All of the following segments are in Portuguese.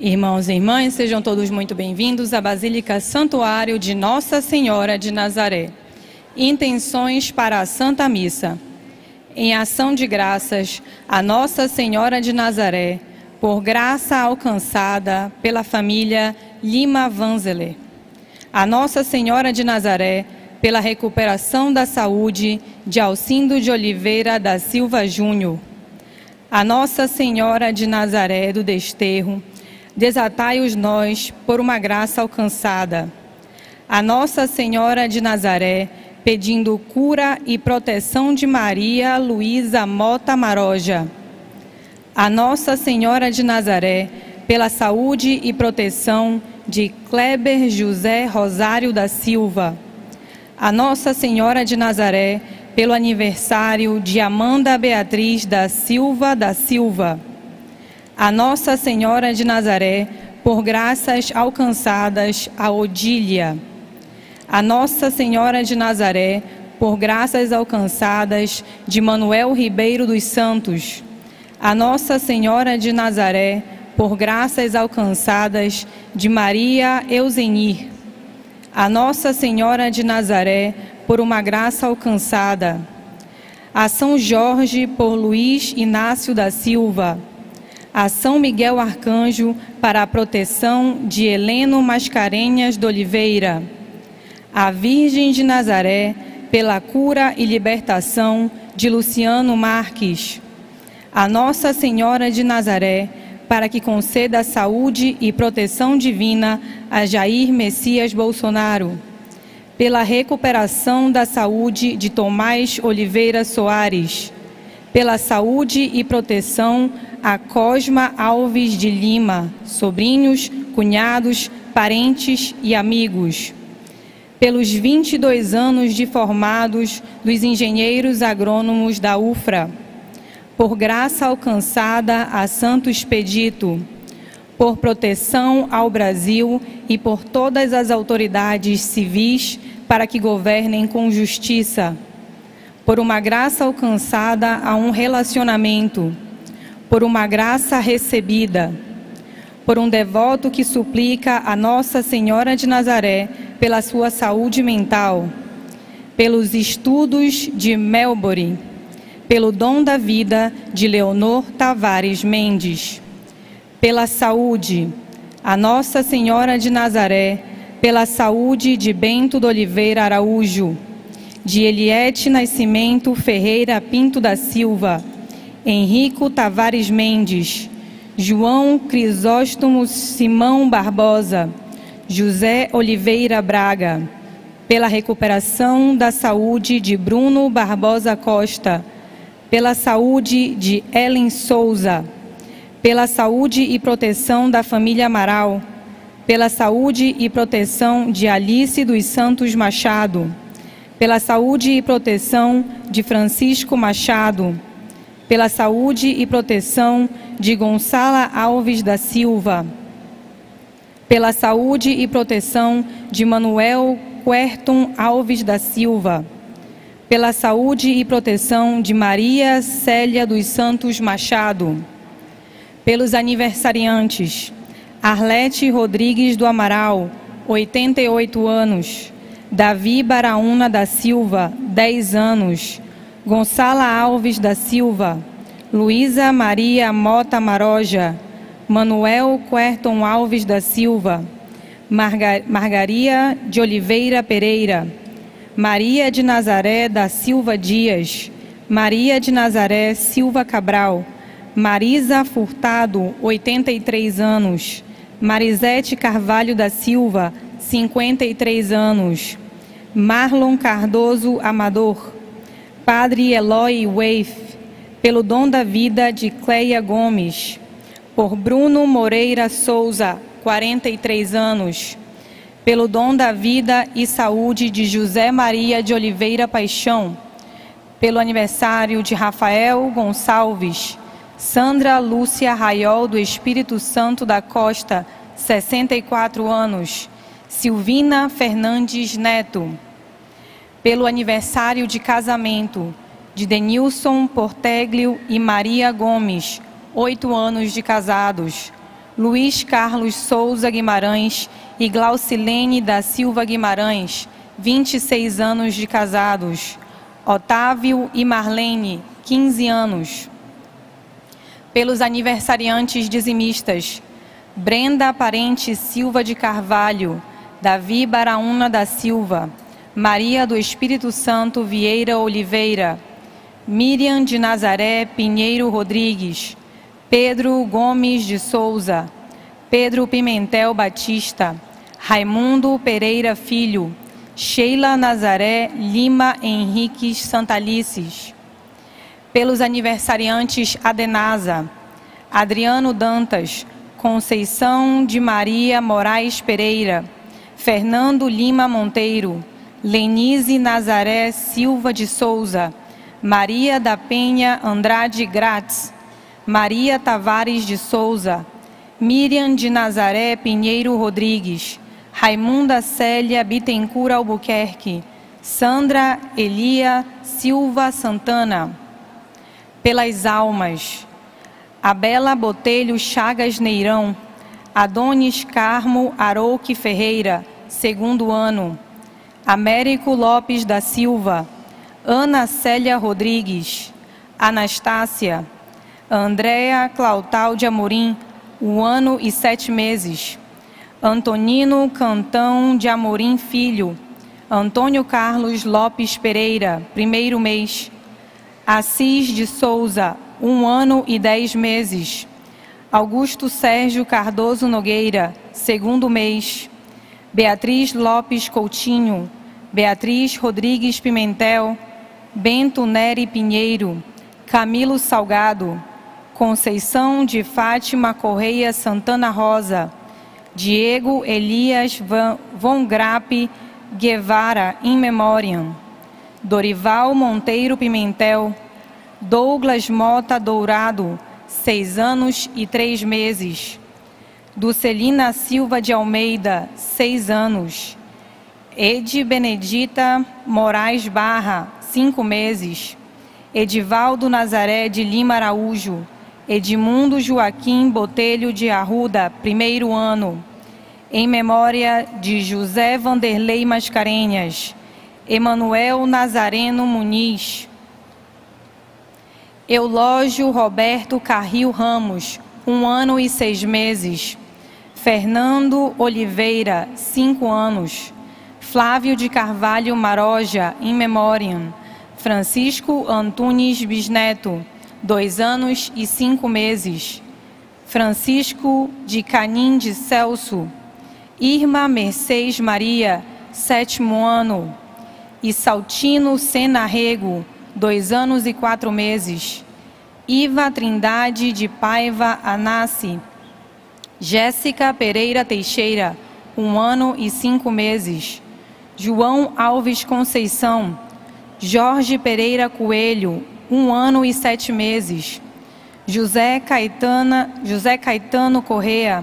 Irmãos e irmãs, sejam todos muito bem-vindos à Basílica Santuário de Nossa Senhora de Nazaré. Intenções para a Santa Missa. Em ação de graças a Nossa Senhora de Nazaré, por graça alcançada pela família Lima Vanzelê. A Nossa Senhora de Nazaré, pela recuperação da saúde de Alcindo de Oliveira da Silva Júnior. A Nossa Senhora de Nazaré do Desterro, desatai-os nós por uma graça alcançada. A Nossa Senhora de Nazaré, pedindo cura e proteção de Maria Luísa Mota Maroja. A Nossa Senhora de Nazaré, pela saúde e proteção de Kleber José Rosário da Silva. A Nossa Senhora de Nazaré, pelo aniversário de Amanda Beatriz da Silva da Silva. A Nossa Senhora de Nazaré, por graças alcançadas a Odília. A Nossa Senhora de Nazaré, por graças alcançadas de Manuel Ribeiro dos Santos. A Nossa Senhora de Nazaré, por graças alcançadas de Maria Eusenir. A Nossa Senhora de Nazaré, por uma graça alcançada. A São Jorge, por Luiz Inácio da Silva. A São Miguel Arcanjo, para a proteção de Heleno Mascarenhas de Oliveira. A Virgem de Nazaré, pela cura e libertação de Luciano Marques. A Nossa Senhora de Nazaré, para que conceda saúde e proteção divina a Jair Messias Bolsonaro. Pela recuperação da saúde de Tomás Oliveira Soares. Pela saúde e proteção a Cosma Alves de Lima, sobrinhos, cunhados, parentes e amigos. Pelos 22 anos de formados dos engenheiros agrônomos da UFRA. Por graça alcançada a Santo Expedito. Por proteção ao Brasil e por todas as autoridades civis para que governem com justiça. Por uma graça alcançada a um relacionamento. Por uma graça recebida, por um devoto que suplica a Nossa Senhora de Nazaré pela sua saúde mental, pelos estudos de Melbourne, pelo dom da vida de Leonor Tavares Mendes, pela saúde, a Nossa Senhora de Nazaré, pela saúde de Bento de Oliveira Araújo, de Eliete Nascimento Ferreira Pinto da Silva, Enrico Tavares Mendes, João Crisóstomo Simão Barbosa, José Oliveira Braga, pela recuperação da saúde de Bruno Barbosa Costa, pela saúde de Ellen Souza, pela saúde e proteção da família Amaral, pela saúde e proteção de Alice dos Santos Machado, pela saúde e proteção de Francisco Machado, pela saúde e proteção de Gonçala Alves da Silva, pela saúde e proteção de Manuel Querton Alves da Silva, pela saúde e proteção de Maria Célia dos Santos Machado, pelos aniversariantes, Arlete Rodrigues do Amaral, 88 anos, Davi Baraúna da Silva, 10 anos, Gonçala Alves da Silva, Luísa Maria Mota Maroja, Manuel Querton Alves da Silva, Margaria de Oliveira Pereira, Maria de Nazaré da Silva Dias, Maria de Nazaré Silva Cabral, Marisa Furtado, 83 anos, Marisete Carvalho da Silva, 53 anos, Marlon Cardoso Amador, Padre Eloy Weif, pelo dom da vida de Cleia Gomes, por Bruno Moreira Souza, 43 anos, pelo dom da vida e saúde de José Maria de Oliveira Paixão, pelo aniversário de Rafael Gonçalves, Sandra Lúcia Raiol do Espírito Santo da Costa, 64 anos, Silvina Fernandes Neto, pelo aniversário de casamento de Denilson Porteglio e Maria Gomes, 8 anos de casados, Luiz Carlos Souza Guimarães e Glaucilene da Silva Guimarães, 26 anos de casados. Otávio e Marlene, 15 anos. Pelos aniversariantes dizimistas: Brenda Parente Silva de Carvalho, Davi Baraúna da Silva, Maria do Espírito Santo Vieira Oliveira, Miriam de Nazaré Pinheiro Rodrigues, Pedro Gomes de Souza, Pedro Pimentel Batista, Raimundo Pereira Filho, Sheila Nazaré Lima Henriques Santalices. Pelos aniversariantes Adenasa, Adriano Dantas, Conceição de Maria Moraes Pereira, Fernando Lima Monteiro, Lenise Nazaré Silva de Souza, Maria da Penha Andrade Gratz, Maria Tavares de Souza, Miriam de Nazaré Pinheiro Rodrigues, Raimunda Célia Bittencourt Albuquerque, Sandra Elia Silva Santana. Pelas almas: Abela Botelho Chagas Neirão, Adonis Carmo Arouque Ferreira, segundo ano, Américo Lopes da Silva, Ana Célia Rodrigues, Anastácia, Andréa Clautal de Amorim, 1 ano e 7 meses, Antonino Cantão de Amorim Filho, Antônio Carlos Lopes Pereira, 1º mês, Assis de Souza, 1 ano e 10 meses, Augusto Sérgio Cardoso Nogueira, 2º mês, Beatriz Lopes Coutinho, Beatriz Rodrigues Pimentel, Bento Nery Pinheiro, Camilo Salgado, Conceição de Fátima Correia Santana Rosa, Diego Elias Von Grape Guevara, in memoriam, Dorival Monteiro Pimentel, Douglas Mota Dourado, 6 anos e 3 meses, Ducelina Silva de Almeida, 6 anos, Edi Benedita Moraes Barra, 5 meses, Edivaldo Nazaré de Lima Araújo, Edmundo Joaquim Botelho de Arruda, 1º ano, em memória de José Vanderlei Mascarenhas, Emanuel Nazareno Muniz, Eulógio Roberto Carril Ramos, 1 ano e 6 meses, Fernando Oliveira, 5 anos, Flávio de Carvalho Maroja, in memoriam, Francisco Antunes Bisneto, 2 anos e 5 meses, Francisco de Canim de Celso, Irma Mercedes Maria, 7º ano, e Saltino Sena Rego, 2 anos e 4 meses, Iva Trindade de Paiva Anassi, Jéssica Pereira Teixeira, 1 ano e 5 meses, João Alves Conceição, Jorge Pereira Coelho, 1 ano e 7 meses, José Caetano Correa,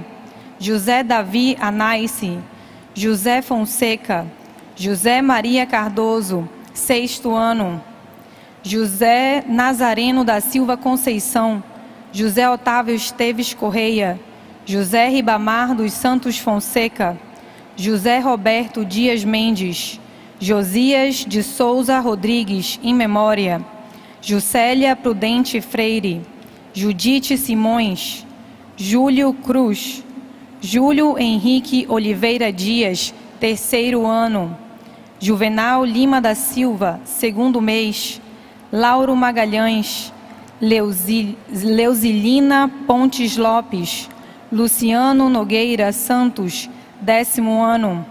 José Davi Anaice, José Fonseca, José Maria Cardoso, 6º ano, José Nazareno da Silva Conceição, José Otávio Esteves Correia, José Ribamar dos Santos Fonseca, José Roberto Dias Mendes, Josias de Souza Rodrigues, in memória, Juscelia Prudente Freire, Judite Simões, Júlio Cruz, Júlio Henrique Oliveira Dias, 3º ano, Juvenal Lima da Silva, 2º mês, Lauro Magalhães, Leuzilina Pontes Lopes, Luciano Nogueira Santos, 10º ano,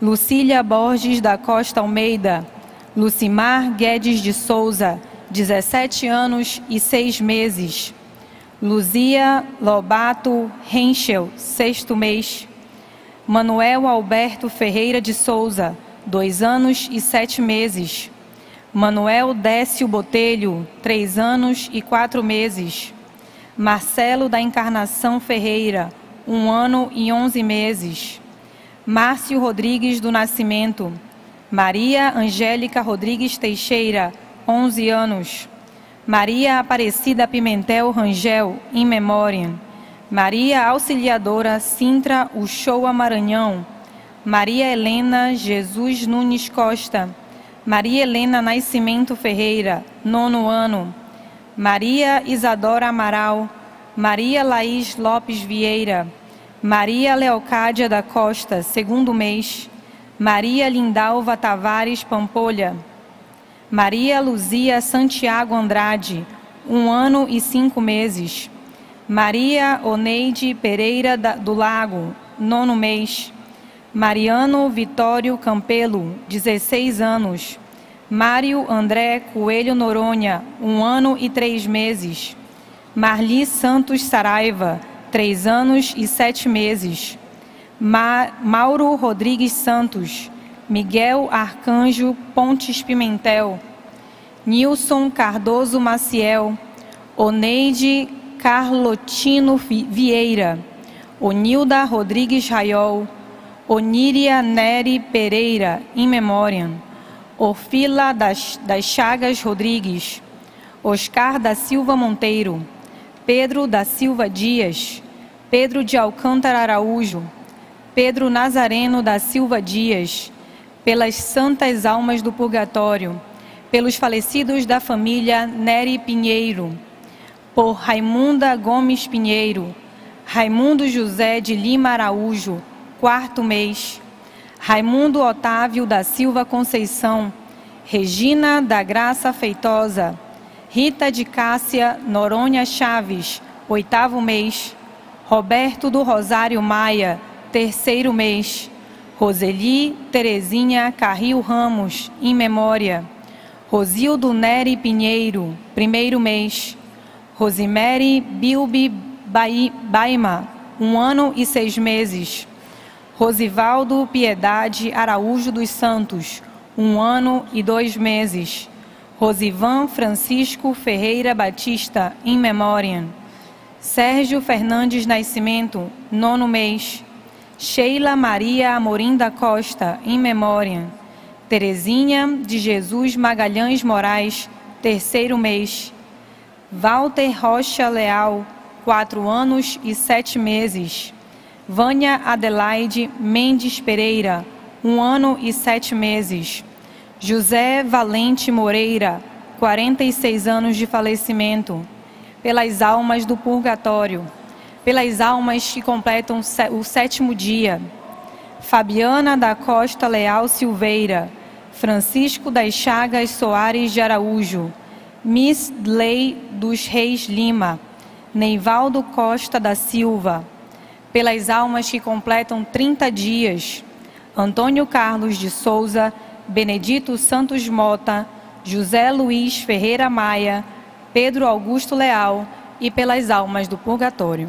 Lucília Borges da Costa Almeida, Lucimar Guedes de Souza, 17 anos e 6 meses, Luzia Lobato Henschel, 6º mês, Manuel Alberto Ferreira de Souza, 2 anos e 7 meses, Manuel Décio Botelho, 3 anos e 4 meses, Marcelo da Encarnação Ferreira, 1 ano e 11 meses, Márcio Rodrigues do Nascimento, Maria Angélica Rodrigues Teixeira, 11 anos, Maria Aparecida Pimentel Rangel, in memoriam, Maria Auxiliadora Sintra Uchoa Maranhão, Maria Helena Jesus Nunes Costa, Maria Helena Nascimento Ferreira, 9º ano, Maria Isadora Amaral, Maria Laís Lopes Vieira, Maria Leocádia da Costa, 2º mês, Maria Lindalva Tavares Pampolha, Maria Luzia Santiago Andrade, 1 ano e 5 meses, Maria Oneide Pereira do Lago, 9º mês, Mariano Vitório Campelo, 16 anos, Mário André Coelho Noronha, 1 ano e 3 meses, Marli Santos Saraiva, 3 anos e 7 meses, Mauro Rodrigues Santos, Miguel Arcanjo Pontes Pimentel, Nilson Cardoso Maciel, Oneide Carlotino Vieira, Onilda Rodrigues Raiol, Oníria Nery Pereira, in memoriam, Orfila das Chagas Rodrigues, Oscar da Silva Monteiro, Pedro da Silva Dias, Pedro de Alcântara Araújo, Pedro Nazareno da Silva Dias, pelas santas almas do purgatório, pelos falecidos da família Nery Pinheiro, por Raimunda Gomes Pinheiro, Raimundo José de Lima Araújo, 4º mês, Raimundo Otávio da Silva Conceição, Regina da Graça Feitosa, Rita de Cássia Noronha Chaves, 8º mês, Roberto do Rosário Maia, 3º mês, Roseli Terezinha Carril Ramos, in memória, Rosildo Nery Pinheiro, 1º mês, Rosimere Bilbi Baima, 1 ano e 6 meses, Rosivaldo Piedade Araújo dos Santos, 1 ano e 2 meses. Rosivan Francisco Ferreira Batista, in memoriam. Sérgio Fernandes Nascimento, 9º mês. Sheila Maria Amorim da Costa, in memoriam. Terezinha de Jesus Magalhães Moraes, 3º mês. Walter Rocha Leal, 4 anos e 7 meses. Vânia Adelaide Mendes Pereira, 1 ano e 7 meses. José Valente Moreira, 46 anos de falecimento. Pelas almas do purgatório, pelas almas que completam o 7º dia. Fabiana da Costa Leal Silveira, Francisco das Chagas Soares de Araújo, Miss Lei dos Reis Lima, Neivaldo Costa da Silva. Pelas almas que completam 30 dias, Antônio Carlos de Souza, Benedito Santos Mota, José Luiz Ferreira Maia, Pedro Augusto Leal e pelas almas do purgatório.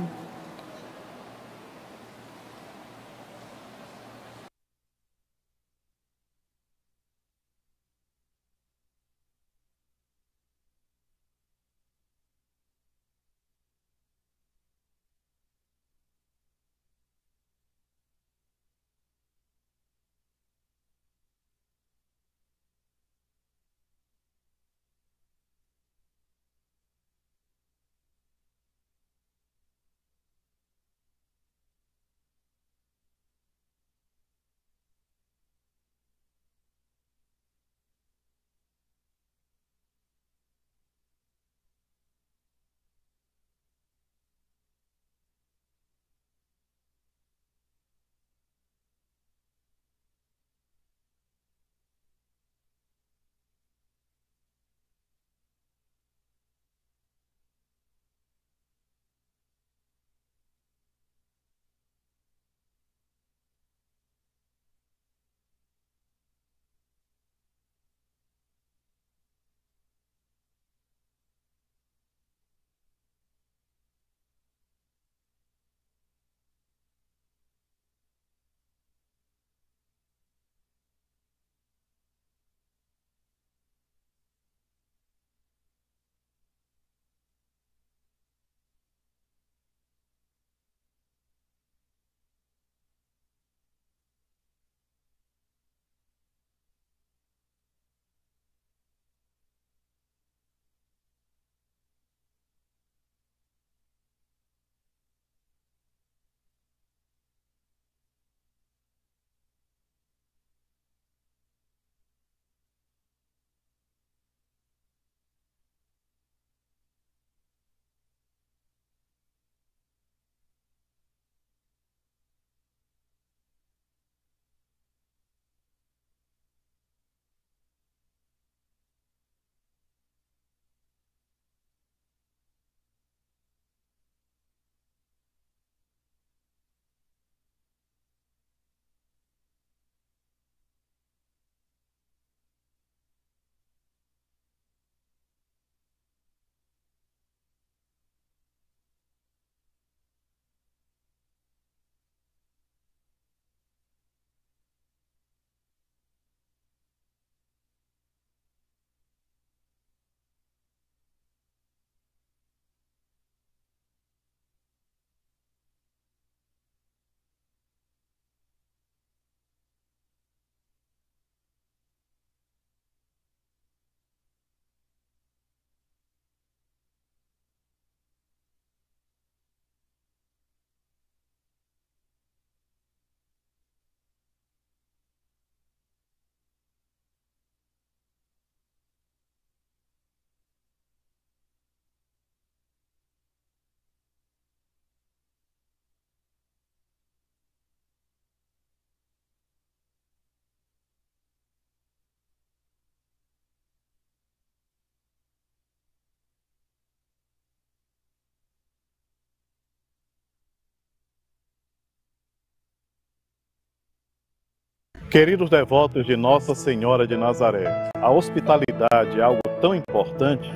Queridos devotos de Nossa Senhora de Nazaré, a hospitalidade é algo tão importante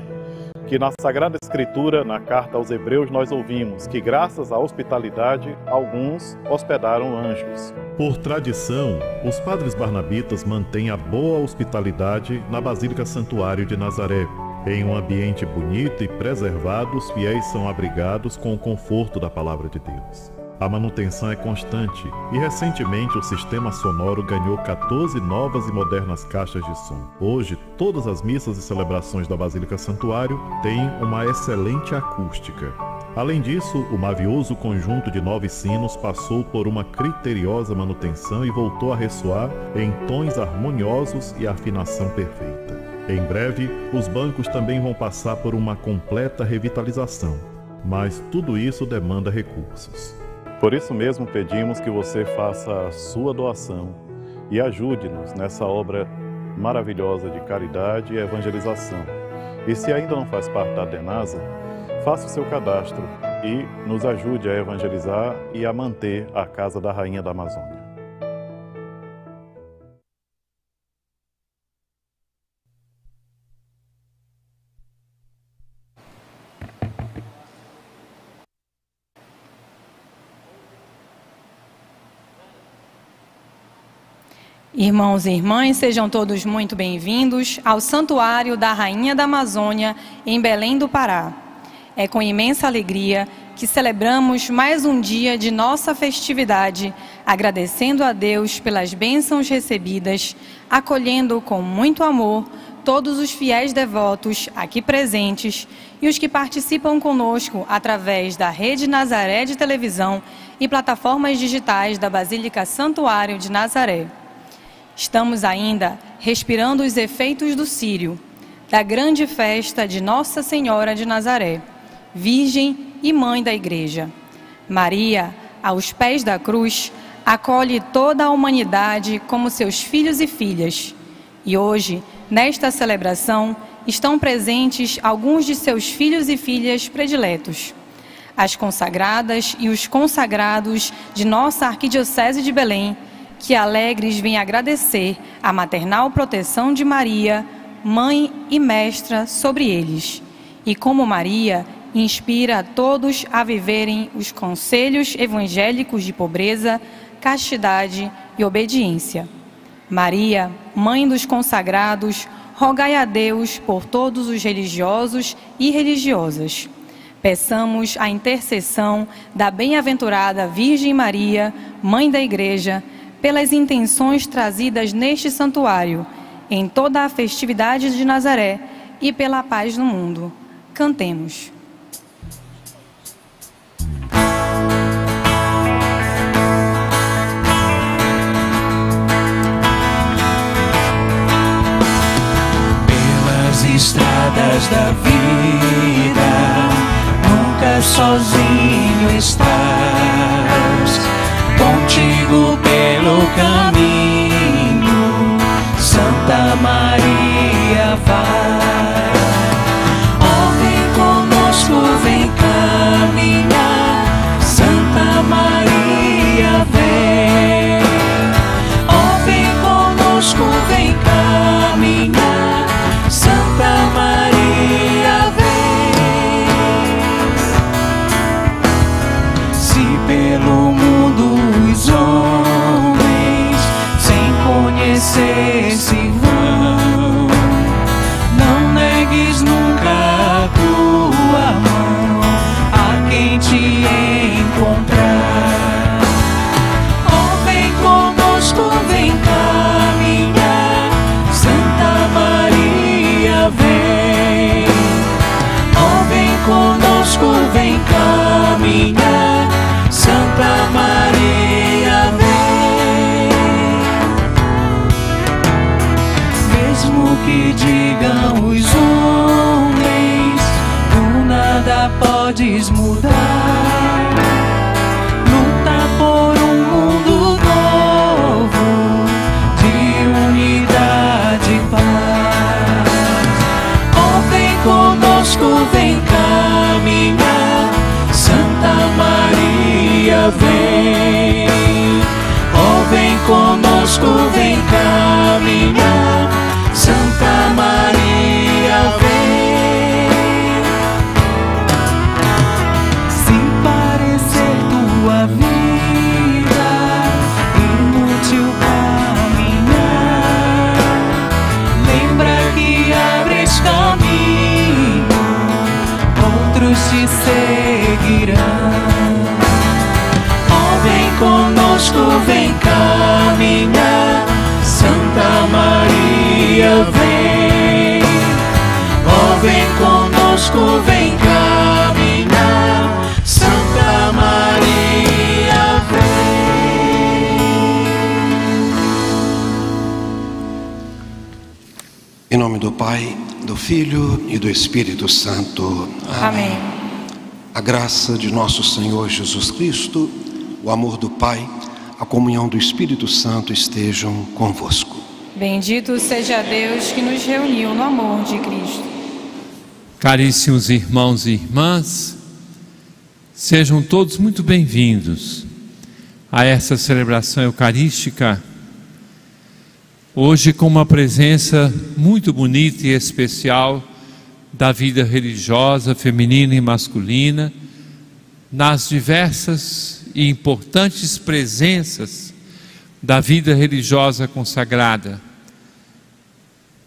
que na Sagrada Escritura, na carta aos Hebreus, nós ouvimos que graças à hospitalidade, alguns hospedaram anjos. Por tradição, os padres barnabitas mantêm a boa hospitalidade na Basílica Santuário de Nazaré. Em um ambiente bonito e preservado, os fiéis são abrigados com o conforto da Palavra de Deus. A manutenção é constante e recentemente o sistema sonoro ganhou 14 novas e modernas caixas de som. Hoje, todas as missas e celebrações da Basílica Santuário têm uma excelente acústica. Além disso, o mavioso conjunto de 9 sinos passou por uma criteriosa manutenção e voltou a ressoar em tons harmoniosos e afinação perfeita. Em breve, os bancos também vão passar por uma completa revitalização, mas tudo isso demanda recursos. Por isso mesmo pedimos que você faça a sua doação e ajude-nos nessa obra maravilhosa de caridade e evangelização. E se ainda não faz parte da DENASA, faça o seu cadastro e nos ajude a evangelizar e a manter a Casa da Rainha da Amazônia. Irmãos e irmãs, sejam todos muito bem-vindos ao Santuário da Rainha da Amazônia, em Belém do Pará. É com imensa alegria que celebramos mais um dia de nossa festividade, agradecendo a Deus pelas bênçãos recebidas, acolhendo com muito amor todos os fiéis devotos aqui presentes e os que participam conosco através da Rede Nazaré de Televisão e plataformas digitais da Basílica Santuário de Nazaré. Estamos ainda respirando os efeitos do Círio, da grande festa de Nossa Senhora de Nazaré, Virgem e Mãe da Igreja. Maria, aos pés da cruz, acolhe toda a humanidade como seus filhos e filhas. E hoje, nesta celebração, estão presentes alguns de seus filhos e filhas prediletos. As consagradas e os consagrados de nossa Arquidiocese de Belém, que alegres vem agradecer a maternal proteção de Maria, mãe e mestra sobre eles. E como Maria inspira a todos a viverem os conselhos evangélicos de pobreza, castidade e obediência. Maria, mãe dos consagrados, rogai a Deus por todos os religiosos e religiosas. Peçamos a intercessão da bem-aventurada Virgem Maria, mãe da Igreja, pelas intenções trazidas neste santuário, em toda a festividade de Nazaré e pela paz no mundo. Cantemos. Pelas estradas da vida, nunca sozinho estás. Contigo pelo caminho, Santa Maria vai. Oh, vem conosco, vem caminhar, Santa Maria vem. Oh, vem conosco, vem caminhar, Santa Maria vem. Se pelo mundo os homens sem conhecer se vão, não negues nunca a tua mão a quem te encontrar. Oh, vem conosco, vem caminhar, Santa Maria vem. Oh, vem conosco, vem caminhar, Santa Maria. Mesmo que digam os homens, tu nada podes mudar. Luta por um mundo novo de unidade e paz. Oh, vem conosco, vem caminhar, Santa Maria vem. Oh, vem conosco, vem anjos te seguirão. Oh, vem conosco, vem caminhar, Santa Maria, vem. Oh, vem conosco, vem caminhar, Santa Maria, vem. Em nome do Pai, do Filho e do Espírito Santo. Amém. Amém. A graça de nosso Senhor Jesus Cristo, o amor do Pai, a comunhão do Espírito Santo estejam convosco. Bendito seja Deus que nos reuniu no amor de Cristo. Caríssimos irmãos e irmãs, sejam todos muito bem-vindos a essa celebração eucarística, hoje com uma presença muito bonita e especial da vida religiosa, feminina e masculina, nas diversas e importantes presenças da vida religiosa consagrada.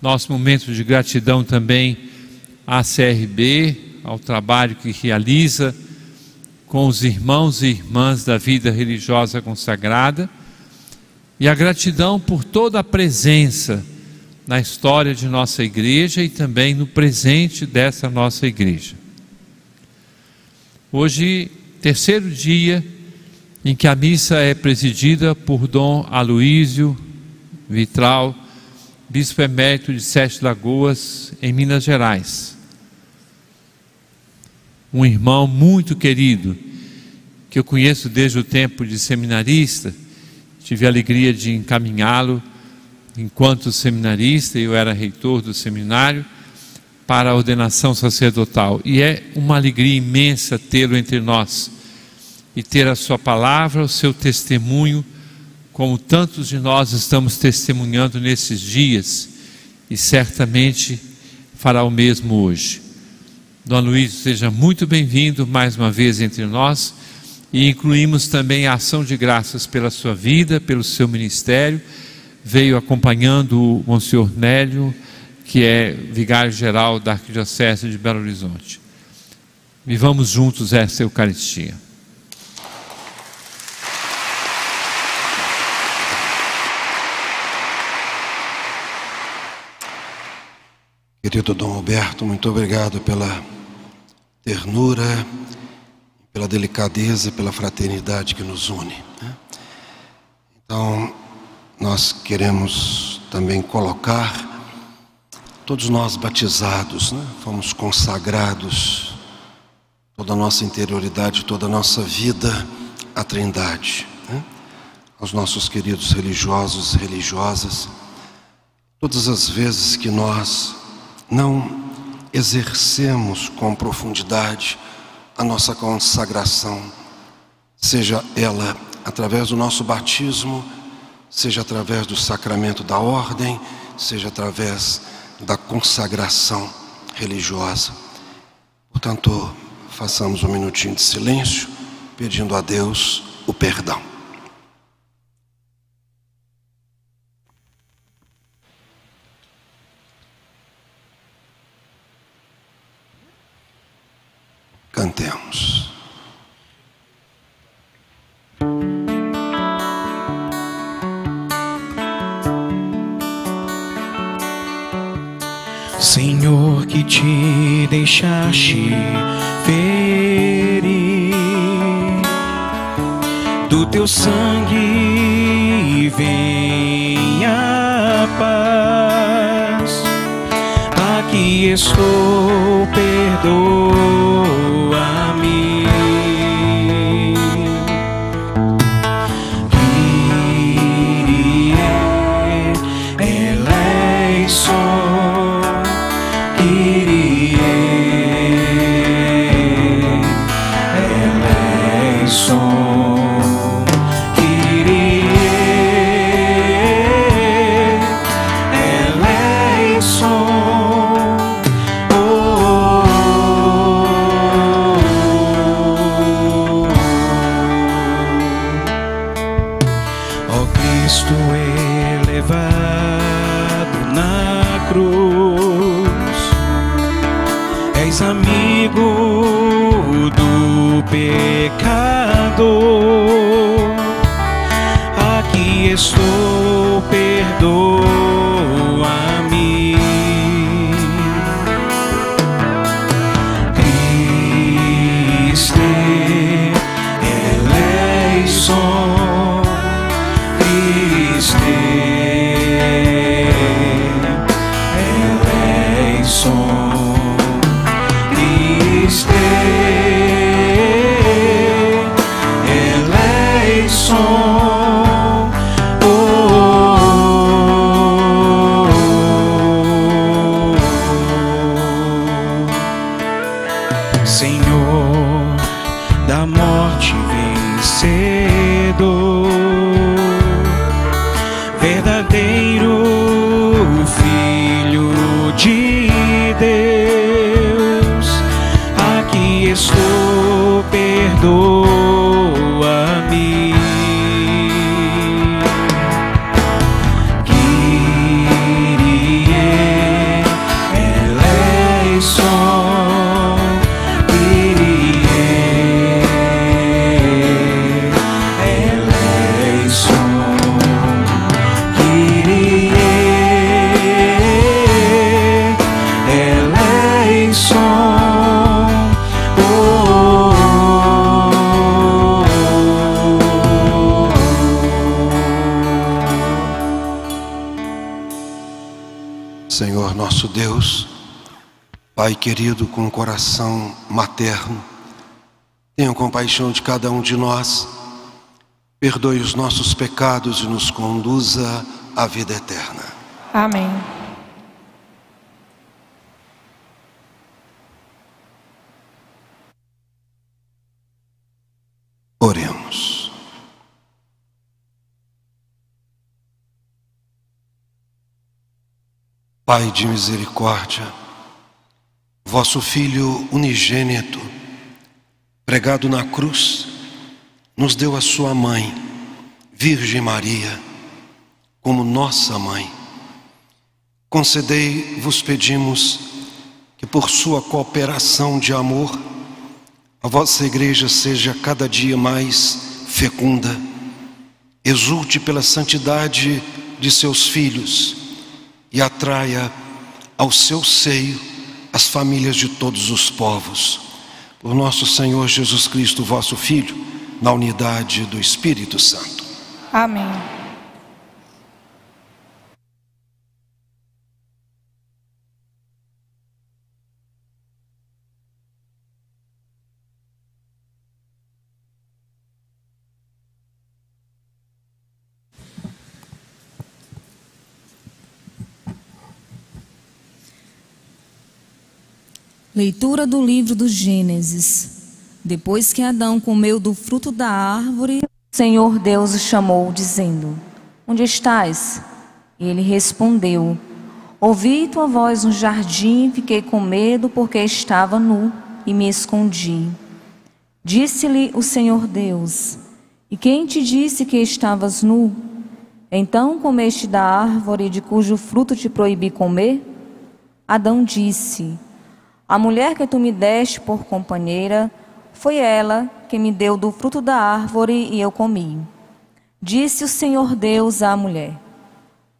Nosso momento de gratidão também à CRB, ao trabalho que realiza com os irmãos e irmãs da vida religiosa consagrada, e a gratidão por toda a presença na história de nossa igreja e também no presente dessa nossa igreja. Hoje, terceiro dia em que a missa é presidida por Dom Aloísio Vitral, bispo emérito de Sete Lagoas, em Minas Gerais. Um irmão muito querido, que eu conheço desde o tempo de seminarista. Tive a alegria de encaminhá-lo enquanto seminarista, eu era reitor do seminário, para a ordenação sacerdotal. E é uma alegria imensa tê-lo entre nós e ter a sua palavra, o seu testemunho, como tantos de nós estamos testemunhando nesses dias, e certamente fará o mesmo hoje. Dom Luiz, seja muito bem-vindo mais uma vez entre nós. E incluímos também a ação de graças pela sua vida, pelo seu ministério. Veio acompanhando o Monsenhor Nélio, que é vigário-geral da Arquidiocese de Belo Horizonte. Vivamos juntos essa Eucaristia. Querido Dom Alberto, muito obrigado pela ternura, pela delicadeza, pela fraternidade que nos une, né? Então, nós queremos também colocar todos nós batizados, né? Fomos consagrados, toda a nossa interioridade, toda a nossa vida à Trindade, né? Aos nossos queridos religiosos e religiosas, todas as vezes que nós não exercemos com profundidade a nossa consagração, seja ela através do nosso batismo, seja através do sacramento da ordem, seja através da consagração religiosa. Portanto, façamos um minutinho de silêncio, pedindo a Deus o perdão. Cantemos. Senhor, que te deixaste ferir do teu sangue, vem a paz. Aqui estou, perdoa. inimigo do pecador. Aqui estou, perdoa-me. Cristo, eleição. Senhor nosso Deus, Pai querido, com um coração materno, tenha compaixão de cada um de nós, perdoe os nossos pecados e nos conduza à vida eterna. Amém. Oremos. Pai de misericórdia, vosso Filho unigênito, pregado na cruz, nos deu a sua mãe, Virgem Maria, como nossa mãe. Concedei, vos pedimos, que por sua cooperação de amor, a vossa igreja seja cada dia mais fecunda, exulte pela santidade de seus filhos, e atraia ao seu seio as famílias de todos os povos. Por nosso Senhor Jesus Cristo, vosso Filho, na unidade do Espírito Santo. Amém. Leitura do livro do Gênesis. Depois que Adão comeu do fruto da árvore, o Senhor Deus o chamou, dizendo: Onde estás? Ele respondeu: Ouvi tua voz no jardim, fiquei com medo porque estava nu e me escondi. Disse-lhe o Senhor Deus: E quem te disse que estavas nu? Então comeste da árvore de cujo fruto te proibi comer? Adão disse: A mulher que tu me deste por companheira, foi ela que me deu do fruto da árvore e eu comi. Disse o Senhor Deus à mulher: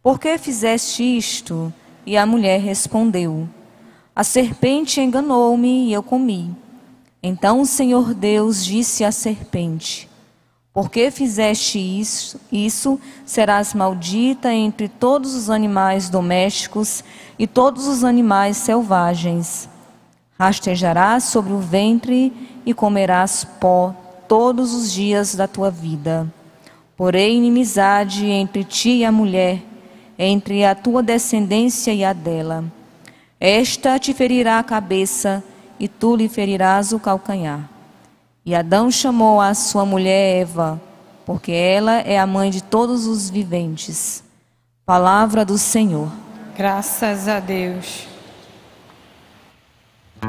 Por que fizeste isto? E a mulher respondeu: A serpente enganou-me e eu comi. Então o Senhor Deus disse à serpente: Por que fizeste isso? Serás maldita entre todos os animais domésticos e todos os animais selvagens. Rastejarás sobre o ventre e comerás pó todos os dias da tua vida. Porém, inimizade entre ti e a mulher, entre a tua descendência e a dela. Esta te ferirá a cabeça e tu lhe ferirás o calcanhar. E Adão chamou a sua mulher Eva, porque ela é a mãe de todos os viventes. Palavra do Senhor. Graças a Deus. Tu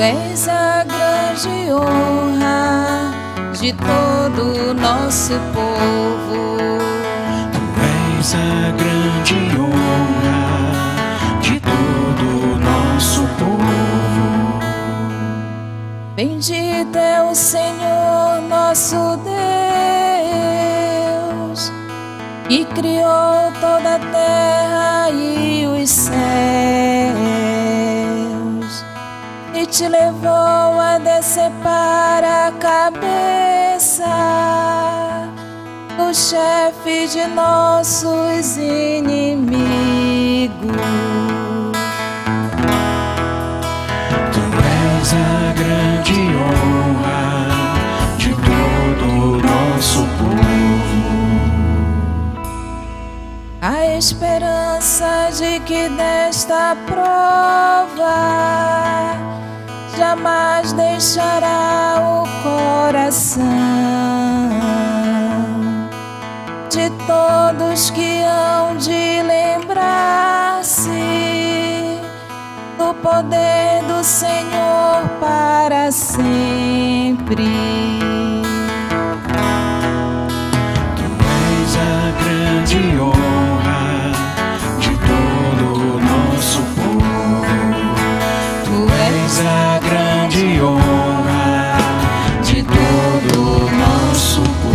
és a grande honra de todo o nosso povo. temos a grande honra de todo o nosso povo. Bendito é o Senhor nosso Deus, que criou toda a terra e os céus, e te levou a decepar a cabeça do chefe de nossos inimigos. Tu és a grande honra de todo o nosso povo. A esperança de que desta prova jamais deixará o coração de todos que hão de lembrar-se do poder do Senhor para sempre. Tu és a grande honra de todo o nosso povo. Tu és a grande honra de todo o nosso povo.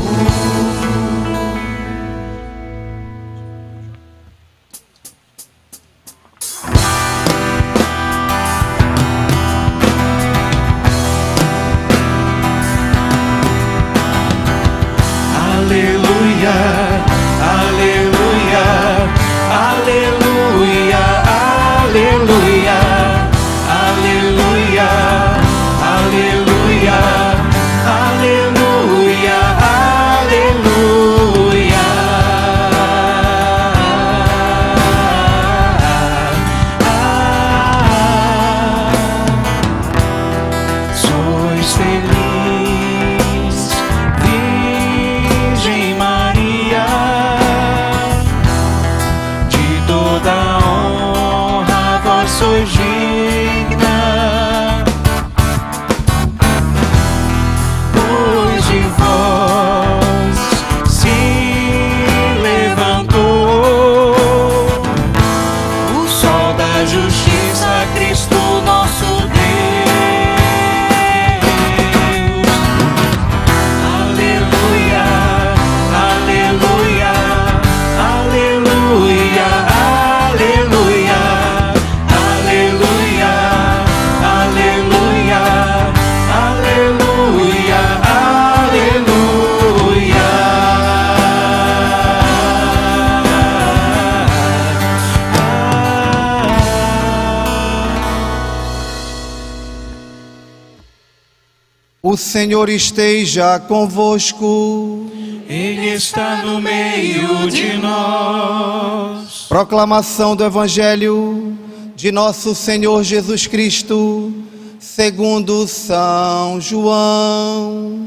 O Senhor esteja convosco. Ele está no meio de nós. Proclamação do Evangelho de nosso Senhor Jesus Cristo, segundo São João.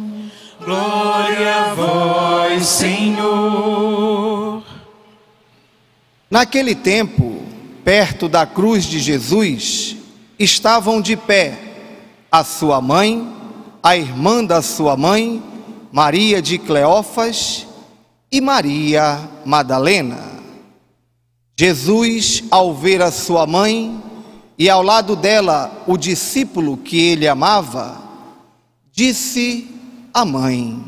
Glória a vós, Senhor. Naquele tempo, perto da cruz de Jesus, estavam de pé a sua mãe, a irmã da sua mãe, Maria de Cleofas, e Maria Madalena. Jesus, ao ver a sua mãe e ao lado dela o discípulo que ele amava, disse à mãe: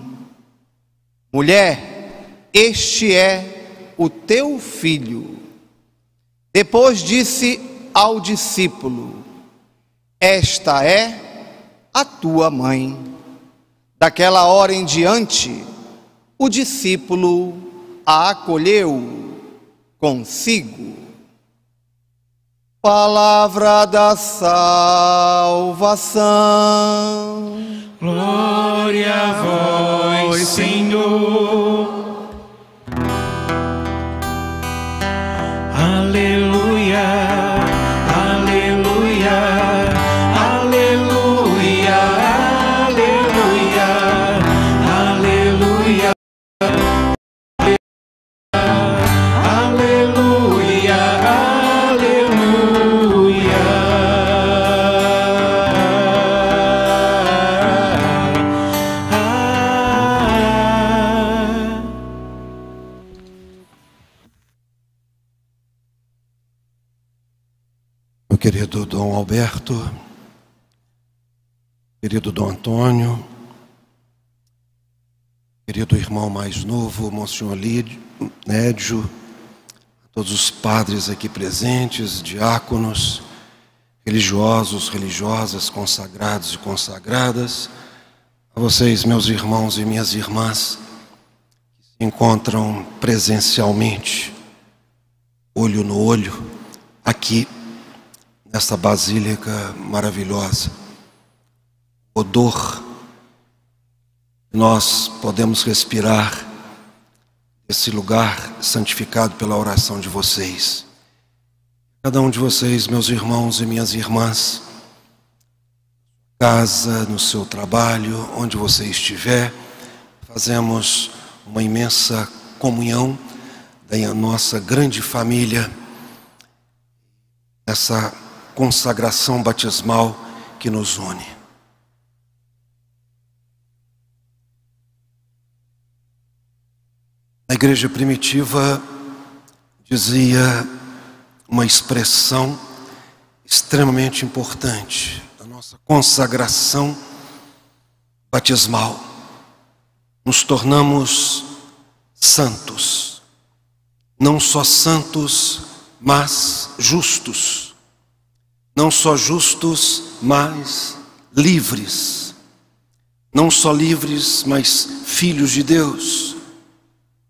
mulher, este é o teu filho. Depois disse ao discípulo: esta é a tua mãe. Daquela hora em diante, o discípulo a acolheu consigo. Palavra da salvação. Glória a vós, Senhor. Aleluia. Querido Dom Alberto, querido Dom Antônio, querido irmão mais novo, Monsenhor Nédio, todos os padres aqui presentes, diáconos, religiosos, religiosas, consagrados e consagradas, a vocês, meus irmãos e minhas irmãs, que se encontram presencialmente, olho no olho, aqui, nesta basílica maravilhosa. O odor que nós podemos respirar esse lugar santificado pela oração de vocês. Cada um de vocês, meus irmãos e minhas irmãs, casa, no seu trabalho, onde você estiver, fazemos uma imensa comunhão da nossa grande família, essa consagração batismal que nos une. Na igreja primitiva, dizia uma expressão extremamente importante, a nossa consagração batismal. Nos tornamos santos, não só santos, mas justos. Não só justos, mas livres. Não só livres, mas filhos de Deus.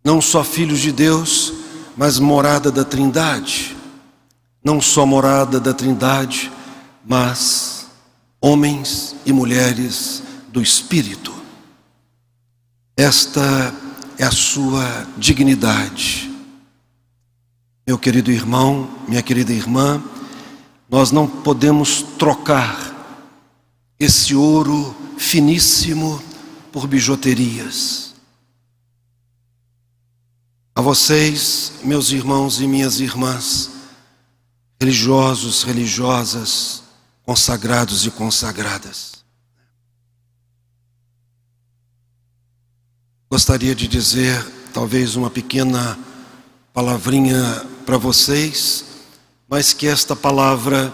Não só filhos de Deus, mas morada da Trindade. Não só morada da Trindade, mas homens e mulheres do Espírito. Esta é a sua dignidade. Meu querido irmão, minha querida irmã, nós não podemos trocar esse ouro finíssimo por bijuterias. A vocês, meus irmãos e minhas irmãs, religiosos, religiosas, consagrados e consagradas, gostaria de dizer talvez uma pequena palavrinha para vocês, mas que esta palavra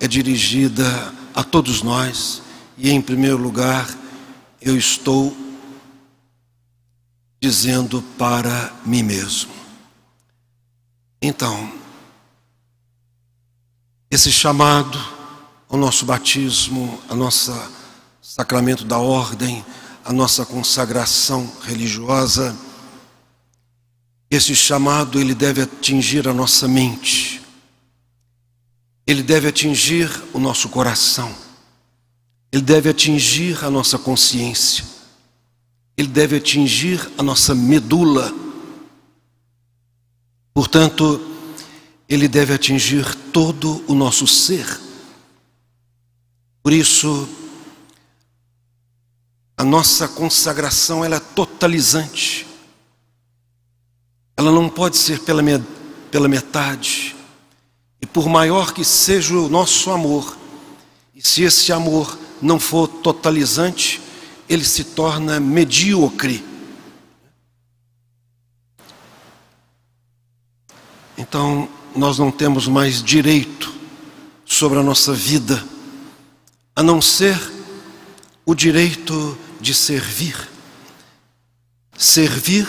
é dirigida a todos nós e, em primeiro lugar, eu estou dizendo para mim mesmo. Então, esse chamado ao nosso batismo, ao nosso sacramento da ordem, à nossa consagração religiosa, esse chamado ele deve atingir a nossa mente, ele deve atingir o nosso coração, ele deve atingir a nossa consciência. Ele deve atingir a nossa medula. Portanto, ele deve atingir todo o nosso ser. Por isso, a nossa consagração ela é totalizante. Ela não pode ser pela metade. E por maior que seja o nosso amor, e se esse amor não for totalizante, ele se torna medíocre. Então, nós não temos mais direito sobre a nossa vida, a não ser o direito de servir. Servir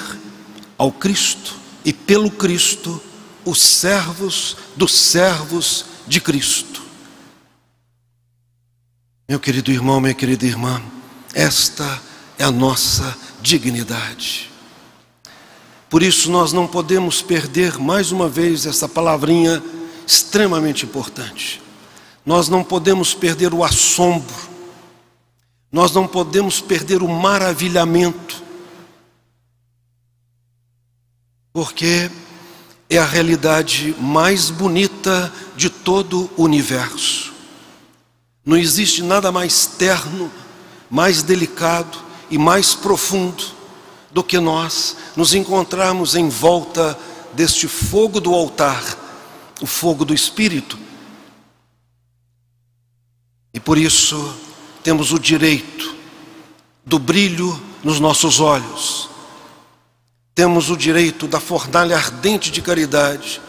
ao Cristo e pelo Cristo, os servos dos servos de Cristo. Meu querido irmão, minha querida irmã, esta é a nossa dignidade. Por isso nós não podemos perder mais uma vez essa palavrinha extremamente importante. Nós não podemos perder o assombro. Nós não podemos perder o maravilhamento. Porque é a realidade mais bonita de todo o universo. Não existe nada mais terno, mais delicado e mais profundo do que nós nos encontrarmos em volta deste fogo do altar, o fogo do Espírito. E por isso temos o direito do brilho nos nossos olhos, temos o direito da fornalha ardente de caridade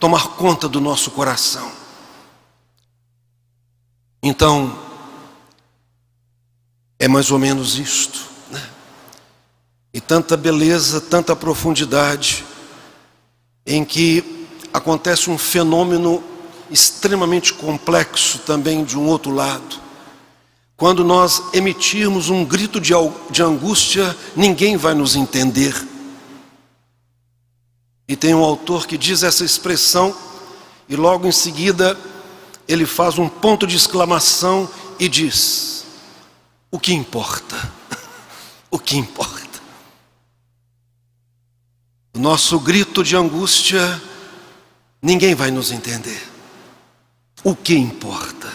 tomar conta do nosso coração. Então, é mais ou menos isto, né? E tanta beleza, tanta profundidade, em que acontece um fenômeno extremamente complexo também de um outro lado. Quando nós emitirmos um grito de angústia, ninguém vai nos entender. E tem um autor que diz essa expressão, e logo em seguida ele faz um ponto de exclamação e diz: o que importa? O que importa? O nosso grito de angústia, ninguém vai nos entender. O que importa?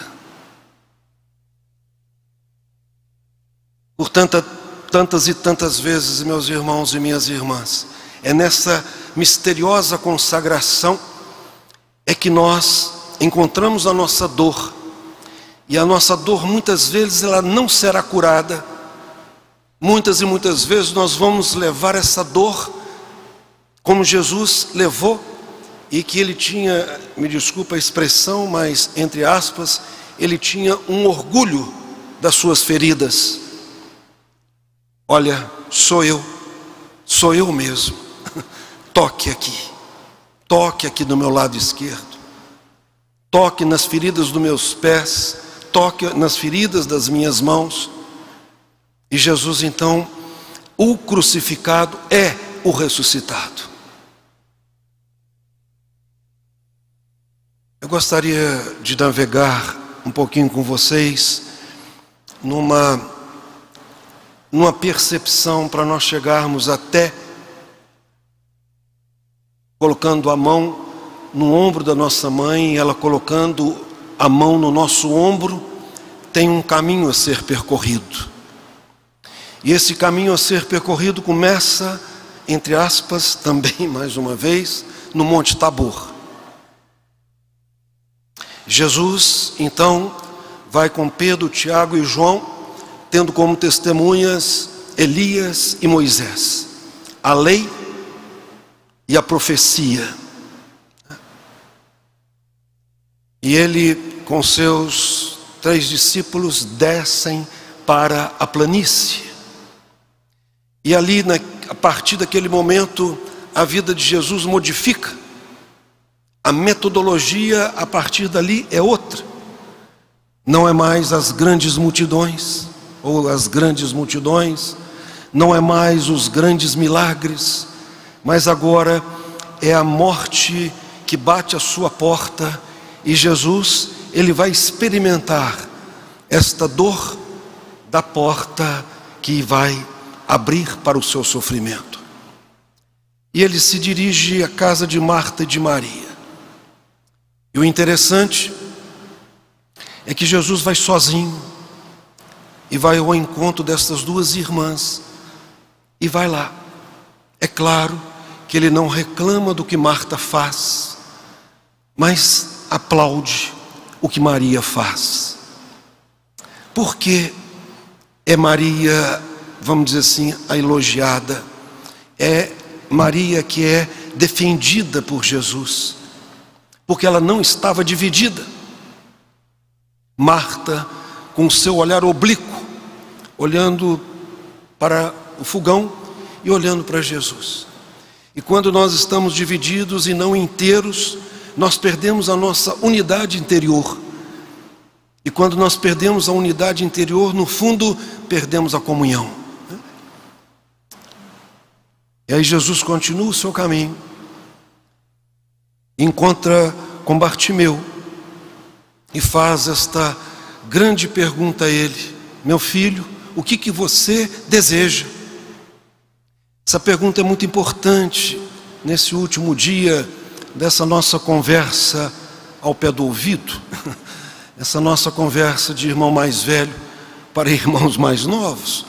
Por tantas e tantas vezes, meus irmãos e minhas irmãs, é nessa misteriosa consagração é que nós encontramos a nossa dor. E a nossa dor, muitas vezes, ela não será curada. Muitas e muitas vezes nós vamos levar essa dor, como Jesus levou, e que ele tinha, me desculpa a expressão, mas, entre aspas, ele tinha um orgulho das suas feridas. Olha, sou eu mesmo. Toque aqui do meu lado esquerdo. Toque nas feridas dos meus pés, toque nas feridas das minhas mãos. E Jesus, então, o crucificado é o ressuscitado. Eu gostaria de navegar um pouquinho com vocês numa percepção para nós chegarmos até, colocando a mão no ombro da nossa mãe, ela colocando a mão no nosso ombro, tem um caminho a ser percorrido. E esse caminho a ser percorrido começa, entre aspas, também mais uma vez, no Monte Tabor. Jesus, então, vai com Pedro, Tiago e João, tendo como testemunhas Elias e Moisés, a lei e a profecia. E ele, com seus 3 discípulos, descem para a planície. E ali, a partir daquele momento, a vida de Jesus modifica. A metodologia, a partir dali, é outra. Não é mais as grandes multidões, ou as grandes multidões. Não é mais os grandes milagres. Mas agora é a morte que bate a sua porta. E Jesus, ele vai experimentar esta dor da porta que vai abrir para o seu sofrimento. E ele se dirige à casa de Marta e de Maria. E o interessante é que Jesus vai sozinho e vai ao encontro destas 2 irmãs e vai lá. É claro que ele não reclama do que Marta faz, mas aplaude o que Maria faz. Porque é Maria, vamos dizer assim, a elogiada. É Maria que é defendida por Jesus. Porque ela não estava dividida. Marta, com seu olhar oblíquo, olhando para o fogão e olhando para Jesus. E quando nós estamos divididos e não inteiros, nós perdemos a nossa unidade interior. E quando nós perdemos a unidade interior, no fundo, perdemos a comunhão. E aí Jesus continua o seu caminho. Encontra com Bartimeu. E faz esta grande pergunta a ele: meu filho, o que você deseja? Essa pergunta é muito importante nesse último dia dessa nossa conversa ao pé do ouvido, essa nossa conversa de irmão mais velho para irmãos mais novos.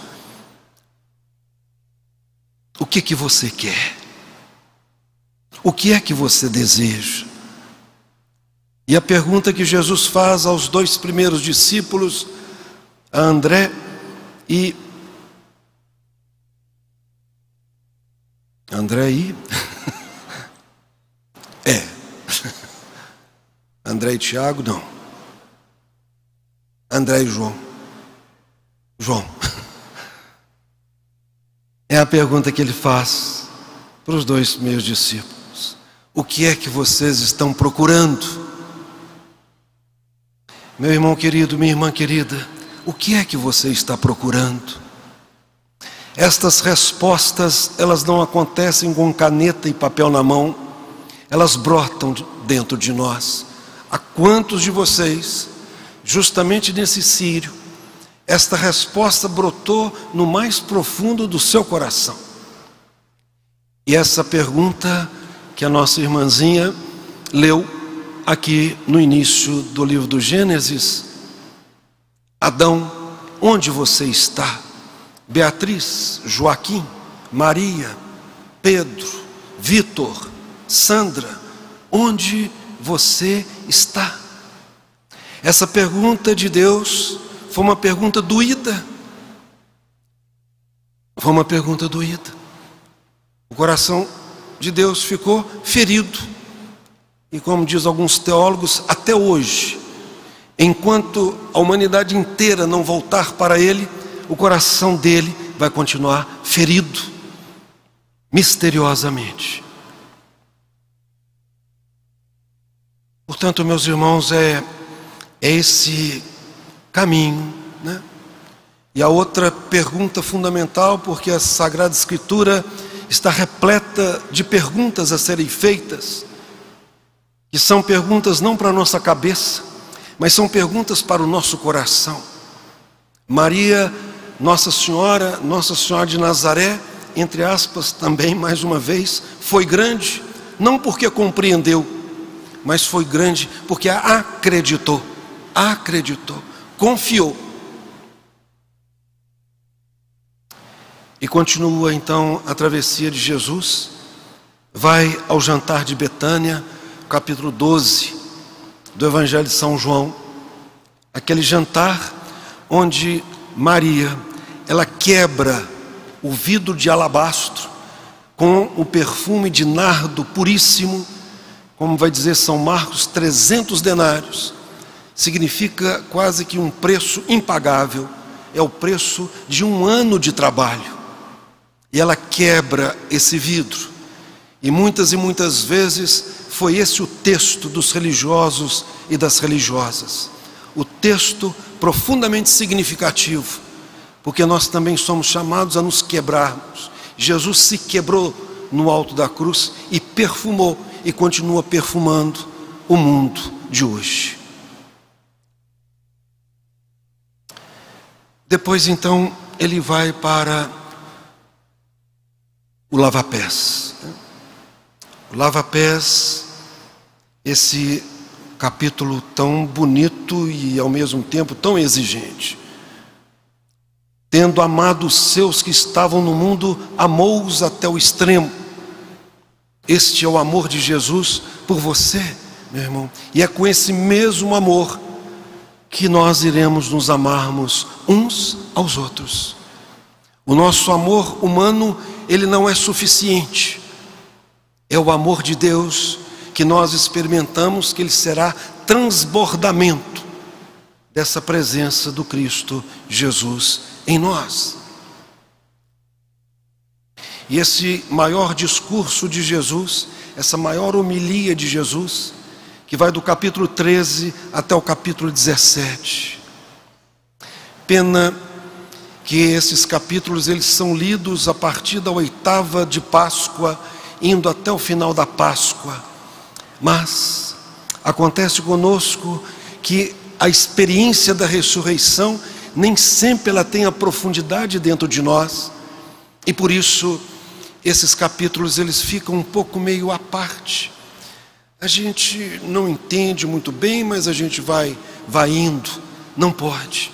O que você quer? O que é que você deseja? E a pergunta que Jesus faz aos 2 primeiros discípulos, a André e... André e Tiago, não. André e João. João. É a pergunta que ele faz para os dois meus discípulos. O que é que vocês estão procurando? Meu irmão querido, minha irmã querida, o que é que você está procurando? Estas respostas, elas não acontecem com caneta e papel na mão. Elas brotam dentro de nós. A quantos de vocês, justamente nesse Sírio, esta resposta brotou no mais profundo do seu coração? E essa pergunta que a nossa irmãzinha leu aqui no início do livro do Gênesis. Adão, onde você está? Beatriz, Joaquim, Maria, Pedro, Vitor, Sandra, onde você está? Essa pergunta de Deus foi uma pergunta doída. Foi uma pergunta doída. O coração de Deus ficou ferido. E como diz alguns teólogos, até hoje, enquanto a humanidade inteira não voltar para Ele, o coração dele vai continuar ferido, misteriosamente. Portanto, meus irmãos, é esse caminho, né? E a outra pergunta fundamental, porque a Sagrada Escritura está repleta de perguntas a serem feitas, que são perguntas não para a nossa cabeça, mas são perguntas para o nosso coração. Maria, Nossa Senhora de Nazaré, entre aspas, também mais uma vez, foi grande, não porque compreendeu, mas foi grande porque acreditou, confiou. E continua então a travessia de Jesus, vai ao jantar de Betânia, capítulo 12 do Evangelho de São João, aquele jantar onde Maria, ela quebra o vidro de alabastro com o perfume de nardo puríssimo, como vai dizer São Marcos, 300 denários. Significa quase que um preço impagável. É o preço de um ano de trabalho. E ela quebra esse vidro. E muitas vezes foi esse o texto dos religiosos e das religiosas. O texto profundamente significativo, porque nós também somos chamados a nos quebrarmos. Jesus se quebrou no alto da cruz e perfumou, e continua perfumando o mundo de hoje. Depois então ele vai para o lava-pés. O lava-pés, esse capítulo tão bonito e ao mesmo tempo tão exigente. Tendo amado os seus que estavam no mundo, amou-os até o extremo. Este é o amor de Jesus por você, meu irmão. E é com esse mesmo amor que nós iremos nos amarmos uns aos outros. O nosso amor humano, ele não é suficiente. É o amor de Deus que nós experimentamos, que ele será transbordamento dessa presença do Cristo Jesus em nós. E esse maior discurso de Jesus, essa maior homilia de Jesus, que vai do capítulo 13 até o capítulo 17. Pena que esses capítulos, eles são lidos a partir da oitava de Páscoa, indo até o final da Páscoa. Mas acontece conosco que a experiência da ressurreição nem sempre ela tem a profundidade dentro de nós. E por isso esses capítulos eles ficam um pouco meio à parte. A gente não entende muito bem, mas a gente vai indo. Não pode.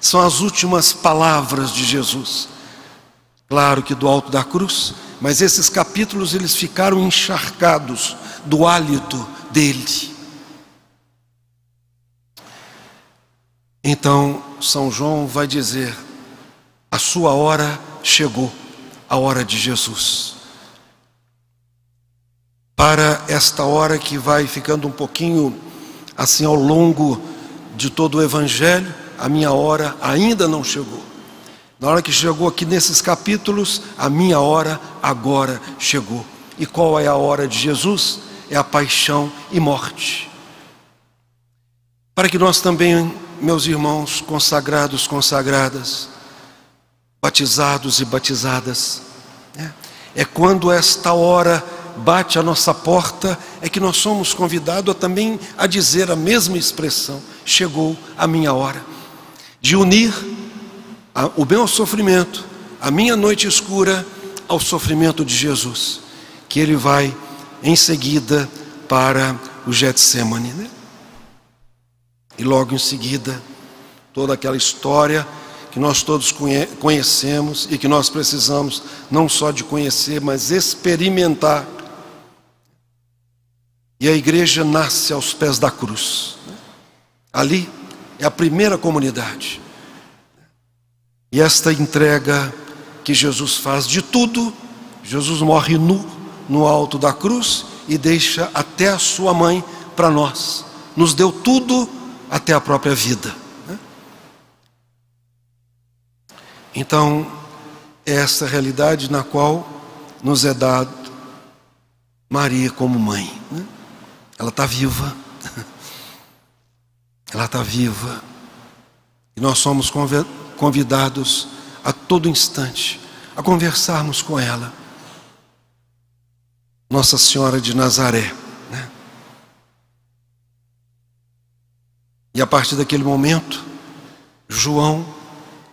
São as últimas palavras de Jesus. Claro que do alto da cruz, mas esses capítulos eles ficaram encharcados do hálito dele. Então São João vai dizer: a sua hora chegou, a hora de Jesus. Para esta hora que vai ficando um pouquinho assim ao longo de todo o Evangelho, a minha hora ainda não chegou. Na hora que chegou aqui nesses capítulos, a minha hora agora chegou. E qual é a hora de Jesus? É a paixão e morte. Para que nós também, meus irmãos consagrados, consagradas, batizados e batizadas, né? É quando esta hora bate a nossa porta, é que nós somos convidados também a dizer a mesma expressão: chegou a minha hora. De unir o meu sofrimento, a minha noite escura, ao sofrimento de Jesus, que ele vai em seguida para o Getsêmani, né? E logo em seguida, toda aquela história que nós todos conhecemos e que nós precisamos não só de conhecer, mas experimentar. E a igreja nasce aos pés da cruz. Ali é a primeira comunidade. E esta entrega que Jesus faz de tudo, Jesus morre nu no alto da cruz e deixa até a sua mãe para nós. Nos deu tudo, até a própria vida. Então, é essa realidade na qual nos é dado Maria como mãe. Ela está viva. Ela está viva. E nós somos convidados a todo instante a conversarmos com ela. Nossa Senhora de Nazaré. E a partir daquele momento, João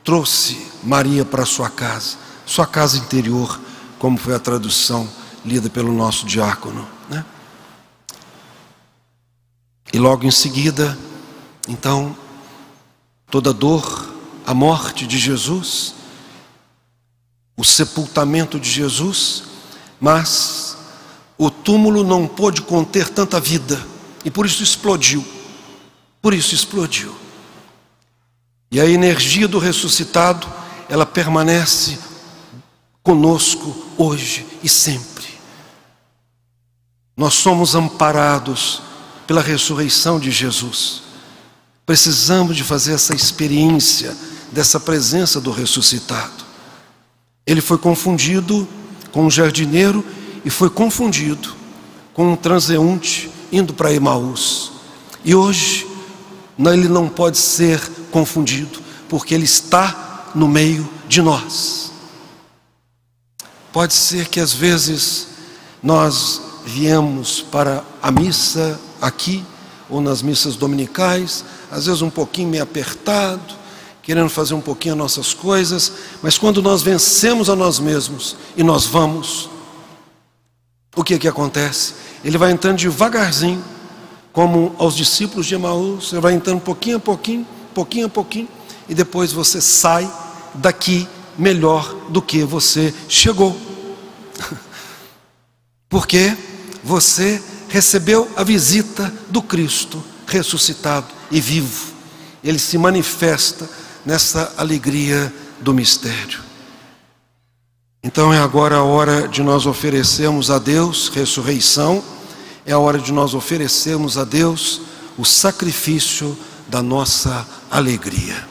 trouxe Maria para sua casa interior, como foi a tradução lida pelo nosso diácono, né? E logo em seguida, então, toda a dor, a morte de Jesus, o sepultamento de Jesus, mas o túmulo não pôde conter tanta vida e por isso explodiu. Por isso explodiu. E a energia do ressuscitado, ela permanece conosco hoje e sempre. Nós somos amparados pela ressurreição de Jesus. Precisamos de fazer essa experiência dessa presença do ressuscitado. Ele foi confundido com um jardineiro e foi confundido com um transeunte indo para Emaús. E hoje ele não pode ser confundido, porque ele está no meio de nós. Pode ser que às vezes nós viemos para a missa aqui, ou nas missas dominicais, às vezes um pouquinho meio apertado, querendo fazer um pouquinho as nossas coisas, mas quando nós vencemos a nós mesmos e nós vamos, o que é que acontece? Ele vai entrando devagarzinho, como aos discípulos de Emaús, você vai entrando pouquinho a pouquinho, e depois você sai daqui melhor do que você chegou. Porque você recebeu a visita do Cristo ressuscitado e vivo. Ele se manifesta nessa alegria do mistério. Então é agora a hora de nós oferecermos a Deus ressurreição. É a hora de nós oferecermos a Deus o sacrifício da nossa alegria.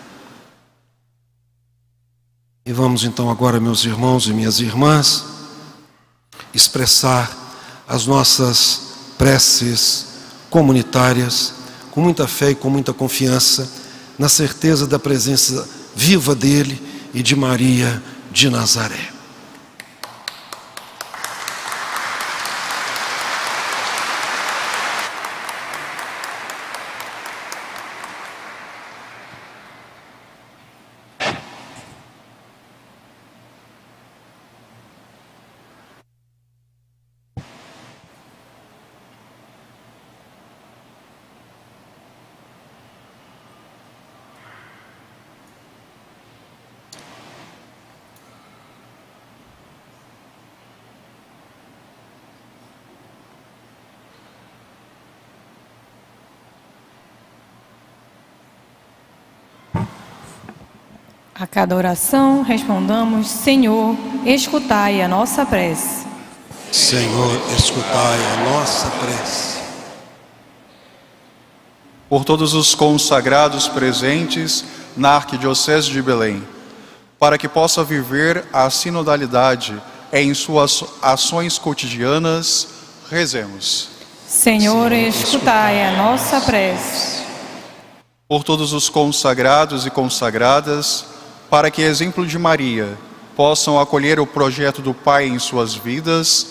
E vamos então agora, meus irmãos e minhas irmãs, expressar as nossas preces comunitárias com muita fé e com muita confiança, na certeza da presença viva dele e de Maria de Nazaré. A cada oração respondamos: Senhor, escutai a nossa prece. Senhor, escutai a nossa prece. por todos os consagrados presentes na Arquidiocese de Belém, para que possa viver a sinodalidade em suas ações cotidianas, rezemos. Senhor, escutai a nossa prece. Por todos os consagrados e consagradas, para que, exemplo de Maria, possam acolher o projeto do Pai em suas vidas,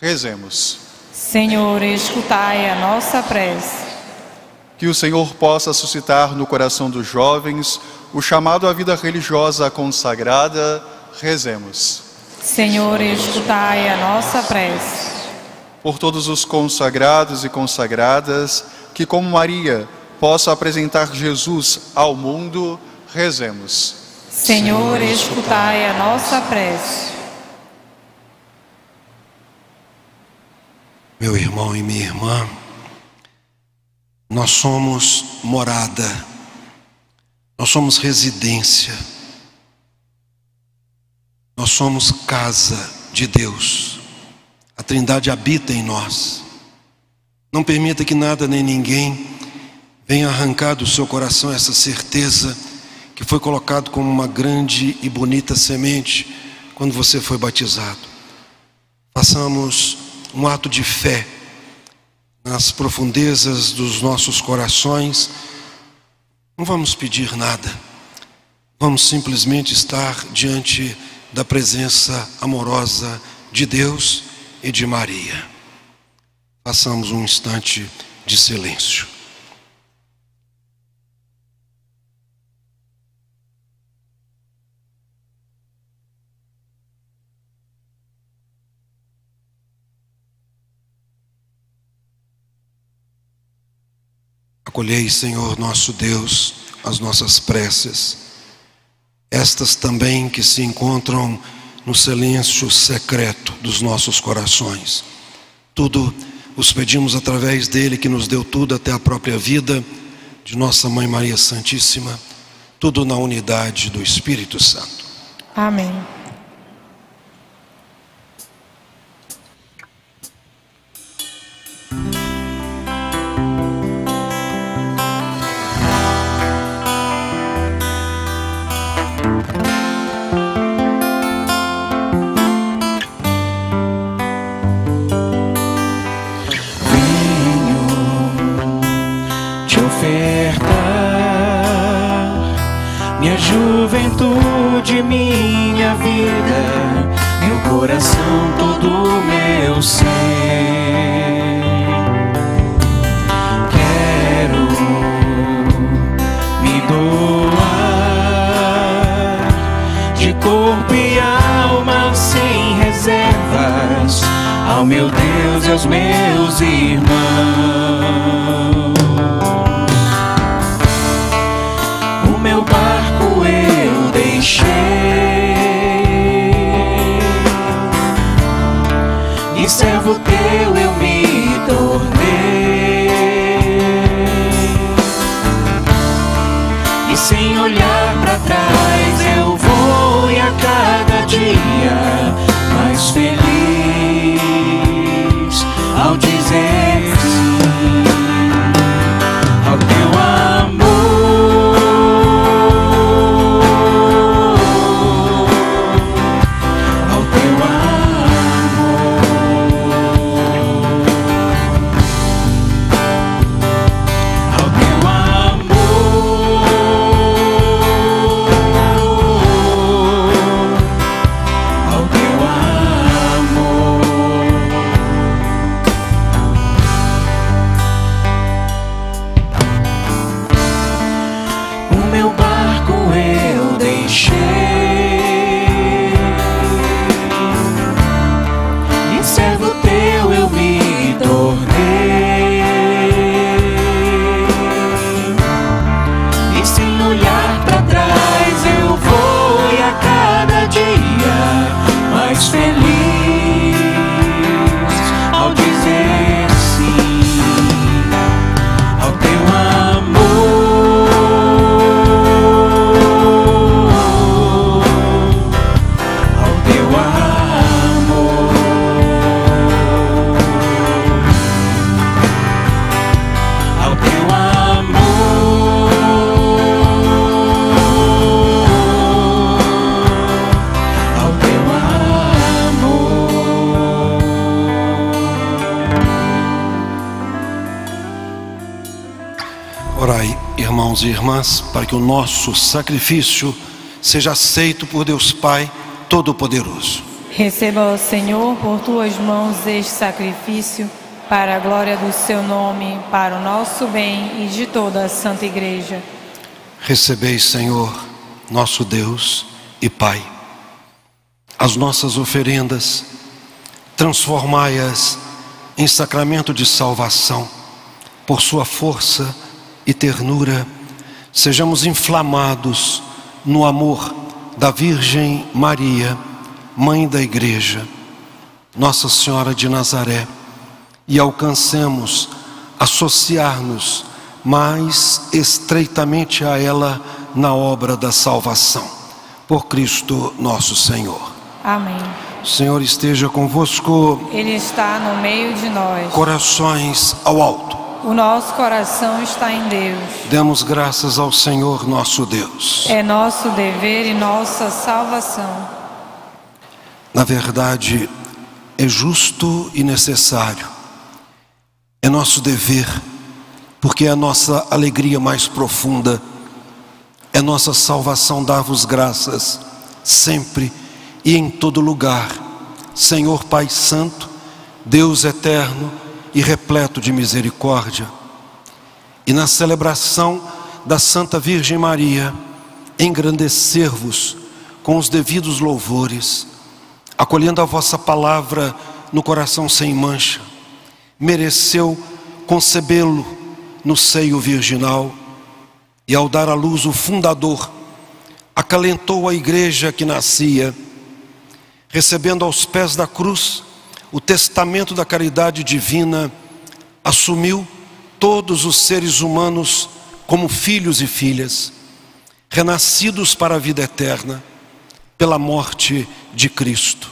rezemos. Senhor, escutai a nossa prece. Que o Senhor possa suscitar no coração dos jovens o chamado à vida religiosa consagrada, rezemos. Senhor, escutai a nossa prece. Por todos os consagrados e consagradas, que como Maria possa apresentar Jesus ao mundo, rezemos. Senhor, escutai a nossa prece. Meu irmão e minha irmã, nós somos morada, nós somos residência, nós somos casa de Deus. A Trindade habita em nós. Não permita que nada nem ninguém venha arrancar do seu coração essa certeza que foi colocado como uma grande e bonita semente quando você foi batizado. Façamos um ato de fé nas profundezas dos nossos corações. Não vamos pedir nada. Vamos simplesmente estar diante da presença amorosa de Deus e de Maria. Façamos um instante de silêncio. Acolhei, Senhor nosso Deus, as nossas preces, estas também que se encontram no silêncio secreto dos nossos corações. Tudo os pedimos através dele que nos deu tudo até a própria vida, de nossa Mãe Maria Santíssima, tudo na unidade do Espírito Santo. Amém. Juventude, minha vida, meu coração, todo o meu ser. Quero me doar de corpo e alma sem reservas ao meu Deus e aos meus irmãos. O meu barco eu deixei e servo teu eu me tornei, e sem olhar pra trás eu vou, e a cada dia mais feliz ao dizer sim ao teu amor. Orai, irmãos e irmãs, para que o nosso sacrifício seja aceito por Deus Pai Todo-Poderoso. Receba, ó Senhor, por tuas mãos este sacrifício, para a glória do seu nome, para o nosso bem e de toda a Santa Igreja. Recebeis, Senhor, nosso Deus e Pai, as nossas oferendas, transformai-as em sacramento de salvação. Por sua força e ternura, sejamos inflamados no amor da Virgem Maria, Mãe da Igreja, Nossa Senhora de Nazaré, e alcancemos associar-nos mais estreitamente a ela na obra da salvação. Por Cristo nosso Senhor. Amém. O Senhor esteja convosco. Ele está no meio de nós. Corações ao alto. O nosso coração está em Deus. Demos graças ao Senhor nosso Deus. É nosso dever e nossa salvação. Na verdade, é justo e necessário. É nosso dever, porque é a nossa alegria mais profunda. É nossa salvação dar-vos graças, sempre e em todo lugar, Senhor Pai Santo, Deus eterno e repleto de misericórdia. E na celebração da Santa Virgem Maria, engrandecer-vos com os devidos louvores, acolhendo a vossa palavra no coração sem mancha. Mereceu concebê-lo no seio virginal, e ao dar à luz o fundador, acalentou a igreja que nascia, recebendo aos pés da cruz o testamento da caridade divina, assumiu todos os seres humanos como filhos e filhas, renascidos para a vida eterna, pela morte de Cristo.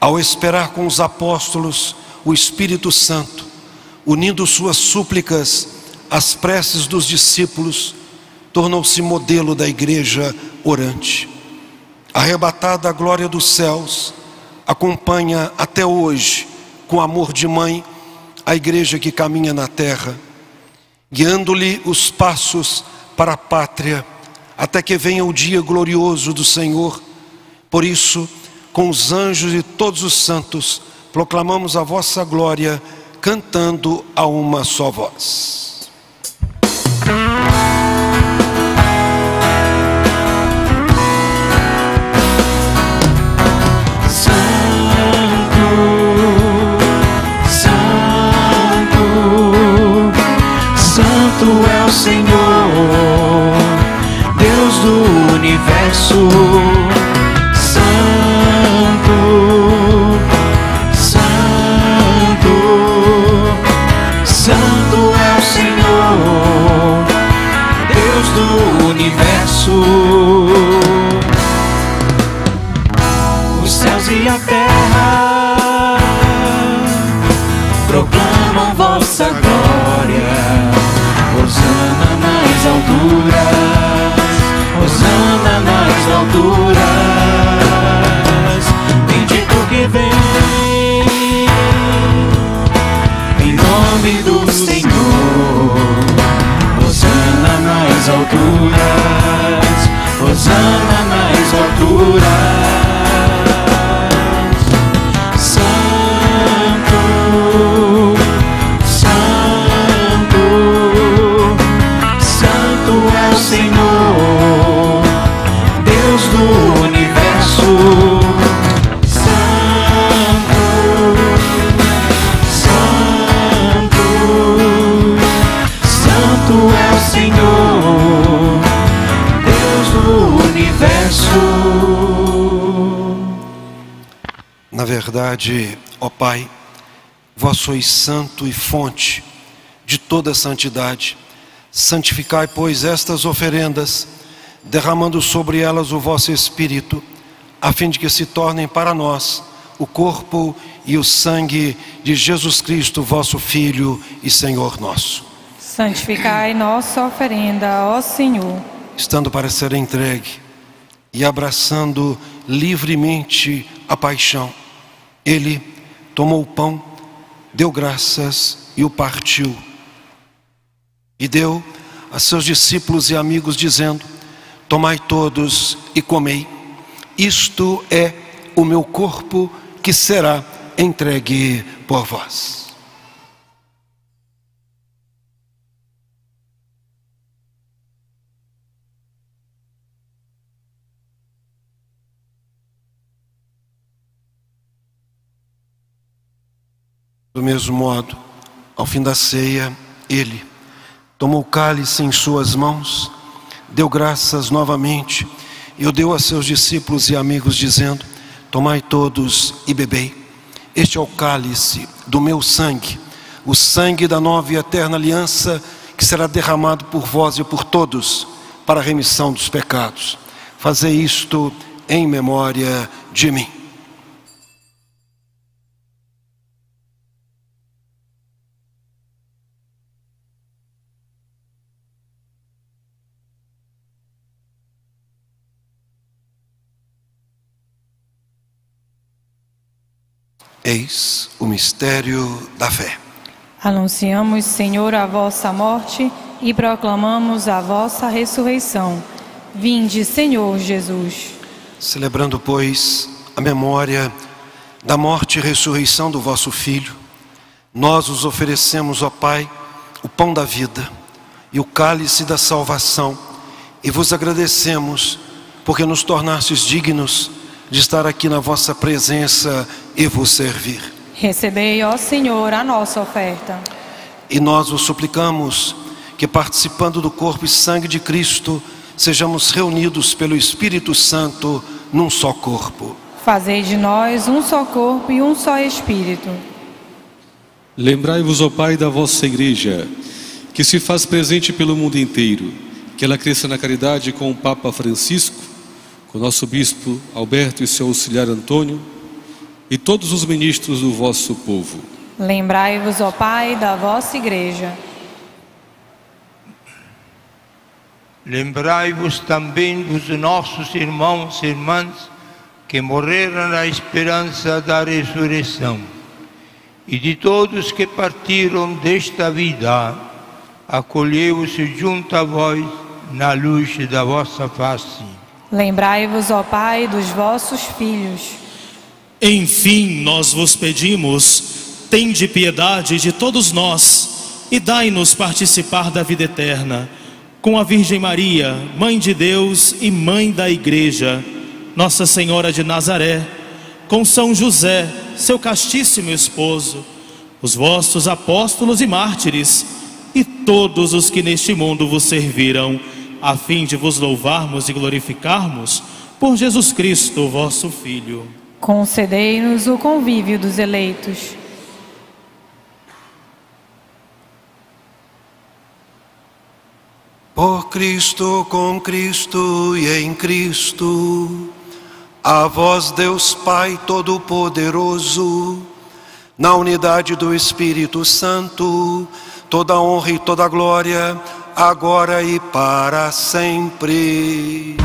Ao esperar com os apóstolos o Espírito Santo, unindo suas súplicas às preces dos discípulos, tornou-se modelo da igreja orante. Arrebatada à glória dos céus, acompanha até hoje, com amor de mãe, a igreja que caminha na terra, guiando-lhe os passos para a pátria, até que venha o dia glorioso do Senhor. Por isso, com os anjos e todos os santos, proclamamos a vossa glória, cantando a uma só voz. Santo é o Senhor, Deus do universo. Santo, Santo, Santo é o Senhor, Deus do universo. Os céus e a terra proclamam vossa glória. Hosana nas alturas, Hosana nas alturas. Bendito que vem em nome do Senhor. Hosana nas alturas, Hosana nas alturas. Santo, Senhor, Deus do universo. Santo, Santo, Santo é o Senhor, Deus do universo. Na verdade, ó Pai, vós sois santo e fonte de toda a santidade. Santificai, pois, estas oferendas, derramando sobre elas o vosso Espírito, a fim de que se tornem para nós o corpo e o sangue de Jesus Cristo, vosso Filho e Senhor nosso. Santificai nossa oferenda, ó Senhor. Estando para ser entregue e abraçando livremente a paixão, ele tomou o pão, deu graças e o partiu. E deu a seus discípulos e amigos, dizendo: tomai todos e comei, isto é o meu corpo que será entregue por vós. Do mesmo modo, ao fim da ceia, ele tomou o cálice em suas mãos, deu graças novamente e o deu a seus discípulos e amigos, dizendo: tomai todos e bebei, este é o cálice do meu sangue, o sangue da nova e eterna aliança, que será derramado por vós e por todos para a remissão dos pecados. Fazei isto em memória de mim. Eis o mistério da fé. Anunciamos, Senhor, a vossa morte e proclamamos a vossa ressurreição. Vinde, Senhor Jesus. Celebrando, pois, a memória da morte e ressurreição do vosso Filho, nós os oferecemos, ó Pai, o pão da vida e o cálice da salvação, e vos agradecemos porque nos tornastes dignos de estar aqui na vossa presença e vos servir. Recebei, ó Senhor, a nossa oferta. E nós vos suplicamos que, participando do corpo e sangue de Cristo, sejamos reunidos pelo Espírito Santo num só corpo. Fazei de nós um só corpo e um só Espírito. Lembrai-vos, ó Pai, da vossa Igreja, que se faz presente pelo mundo inteiro, que ela cresça na caridade com o Papa Francisco, o nosso bispo Alberto e seu auxiliar Antônio, e todos os ministros do vosso povo. Lembrai-vos, ó Pai, da vossa Igreja. Lembrai-vos também dos nossos irmãos e irmãs que morreram na esperança da ressurreição, e de todos que partiram desta vida. Acolheu-se junto a vós na luz da vossa face. Lembrai-vos, ó Pai, dos vossos filhos. Enfim, nós vos pedimos, tende piedade de todos nós e dai-nos participar da vida eterna, com a Virgem Maria, Mãe de Deus e Mãe da Igreja, Nossa Senhora de Nazaré, com São José, seu castíssimo esposo, os vossos apóstolos e mártires, e todos os que neste mundo vos serviram, a fim de vos louvarmos e glorificarmos, por Jesus Cristo, vosso Filho. Concedei-nos o convívio dos eleitos. Por Cristo, com Cristo e em Cristo, a vós, Deus Pai Todo-Poderoso, na unidade do Espírito Santo, toda honra e toda glória, agora e para sempre.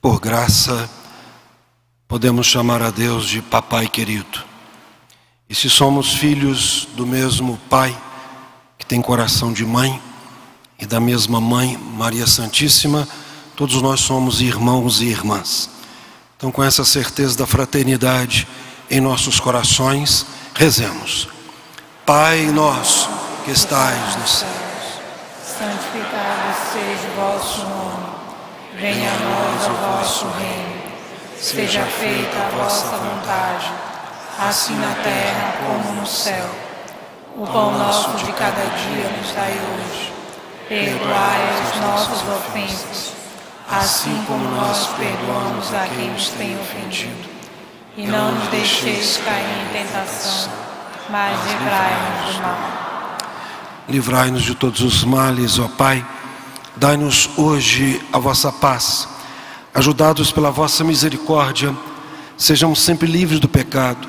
Por graça, podemos chamar a Deus de Papai querido. E se somos filhos do mesmo Pai, que tem coração de mãe, e da mesma Mãe, Maria Santíssima, todos nós somos irmãos e irmãs. Então, com essa certeza da fraternidade em nossos corações, rezemos. Pai nosso, que estais nos céus, santificado seja o vosso nome. Venha a nós o vosso reino, seja feita a vossa vontade, assim na terra como no céu. O pão nosso de cada dia nos dai hoje, perdoai as nossas ofensas, assim como nós perdoamos a quem nos tem ofendido. E não nos deixeis cair em tentação, mas livrai-nos do mal. Livrai-nos de todos os males, ó Pai. Dai-nos hoje a vossa paz. Ajudados pela vossa misericórdia, sejamos sempre livres do pecado,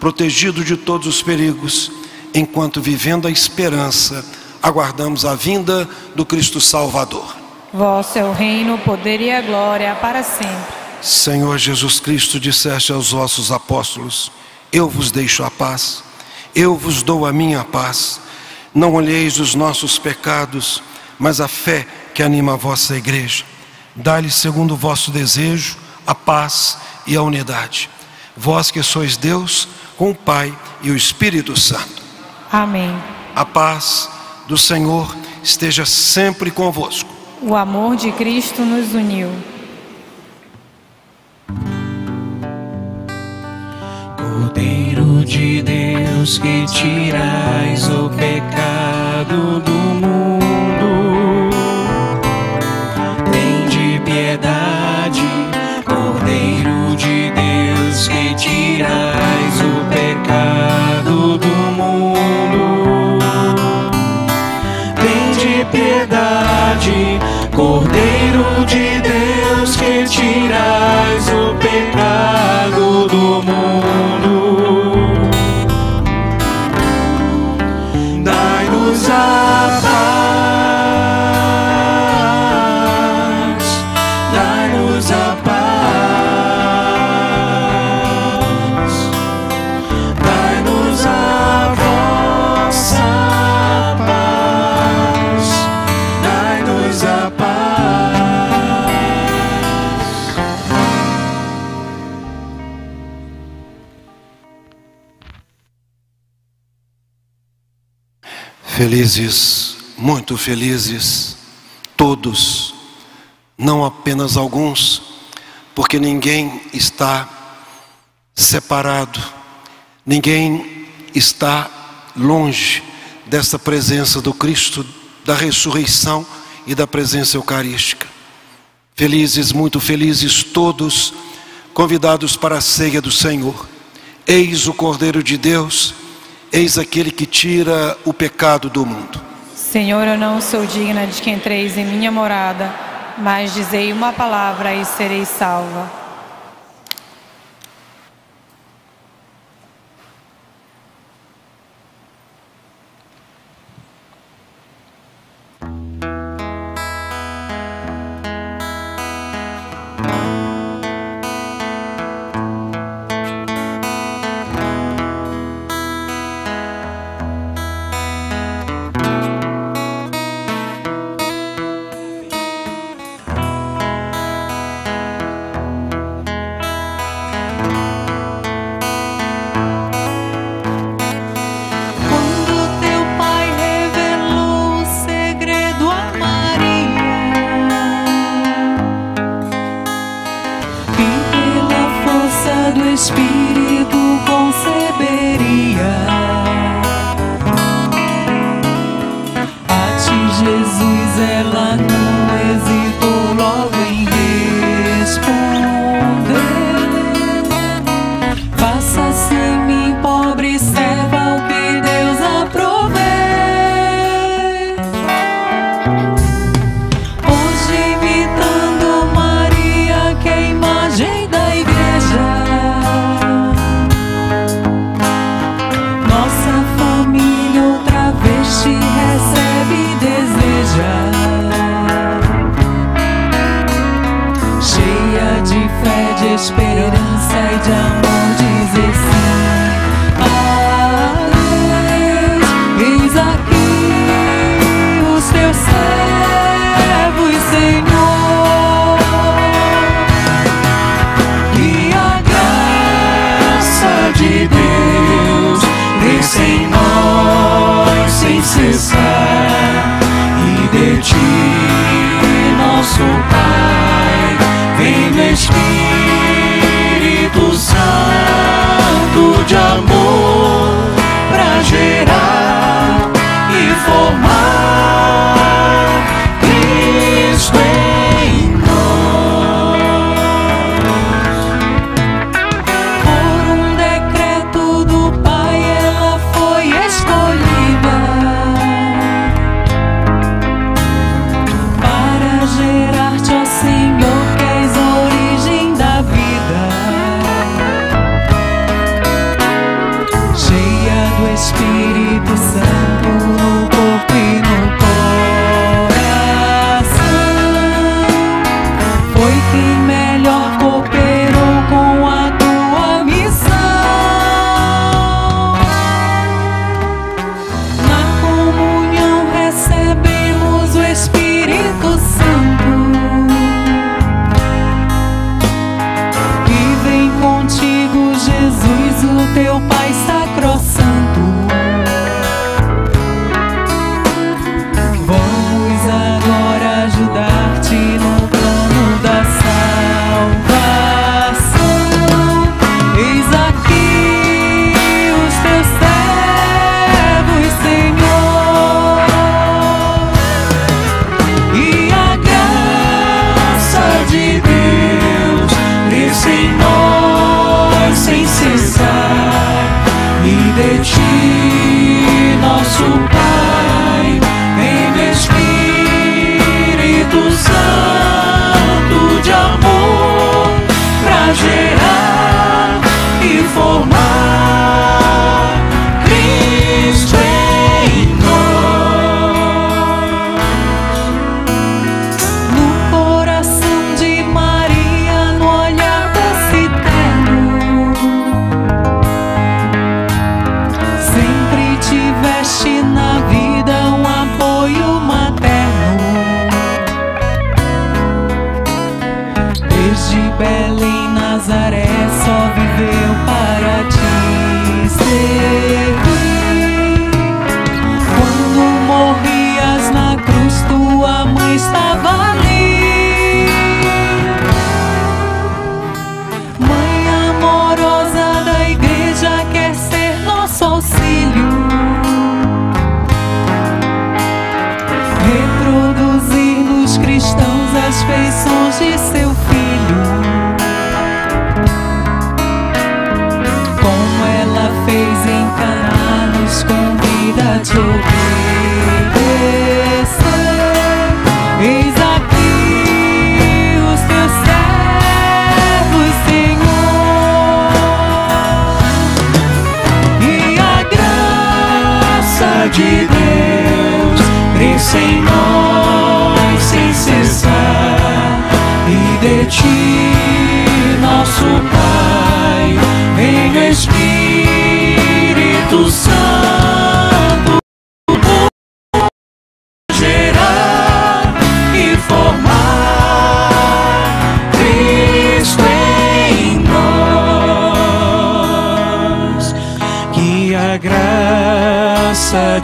protegidos de todos os perigos, enquanto, vivendo a esperança, aguardamos a vinda do Cristo Salvador. Vosso é o reino, o poder e a glória para sempre. Senhor Jesus Cristo, disseste aos vossos apóstolos: eu vos deixo a paz, eu vos dou a minha paz. Não olheis os nossos pecados, mas a fé que anima a vossa igreja. Dá-lhe, segundo o vosso desejo, a paz e a unidade. Vós que sois Deus, com o Pai e o Espírito Santo. Amém. A paz do Senhor esteja sempre convosco. O amor de Cristo nos uniu. Cordeiro de Deus, que tirais o pecado do mundo, tem de piedade. Cordeiro de Deus, que tirais o pecado do mundo, tem de piedade. Cordeiro de Deus, que tirais o pecado do mundo, dai-nos a paz, dai-nos a paz, dai-nos a vossa paz, dai-nos a paz. Felizes, muito felizes, todos, não apenas alguns, porque ninguém está separado, ninguém está longe dessa presença do Cristo, da ressurreição e da presença eucarística. Felizes, muito felizes, todos, convidados para a ceia do Senhor. Eis o Cordeiro de Deus, eis aquele que tira o pecado do mundo. Senhor, eu não sou digna de que entreis em minha morada, mas dizei uma palavra e serei salva. Por um decreto do Pai ela foi Espírito Santo no corpo e no coração, foi quem melhor cooperou com a tua missão. Na comunhão recebemos o Espírito Santo que vem contigo, Jesus, o teu Pai sacrossanto.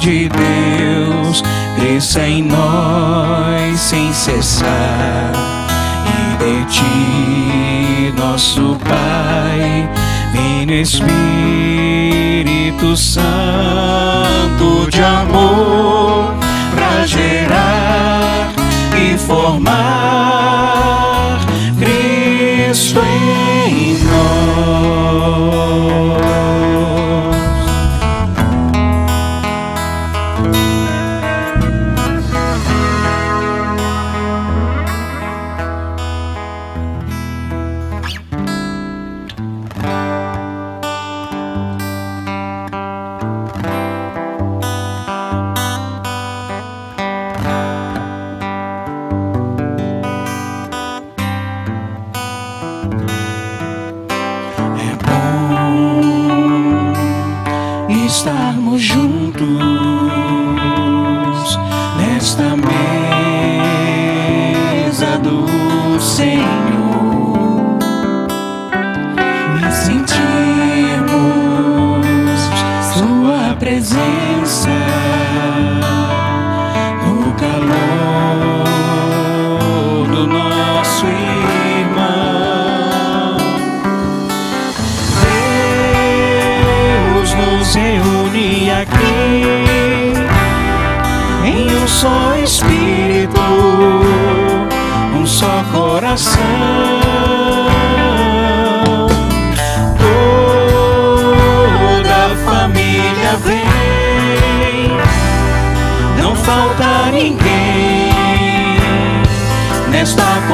De Deus cresça em nós sem cessar, e de ti, nosso Pai, vem no Espírito Santo de amor pra gerar e formar Cristo em nós.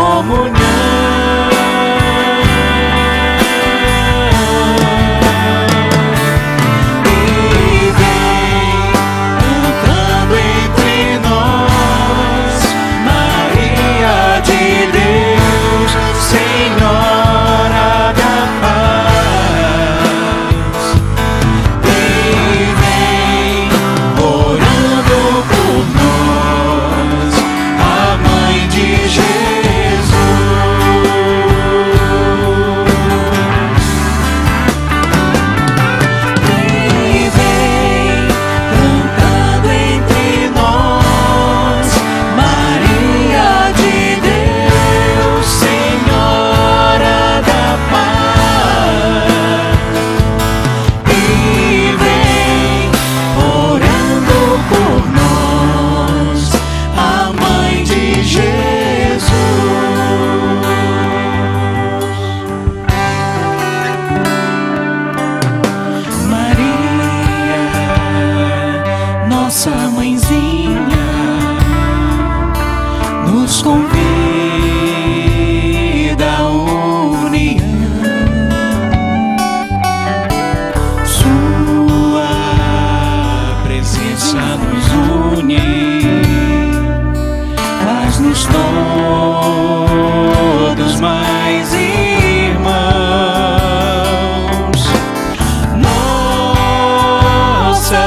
Comunhão.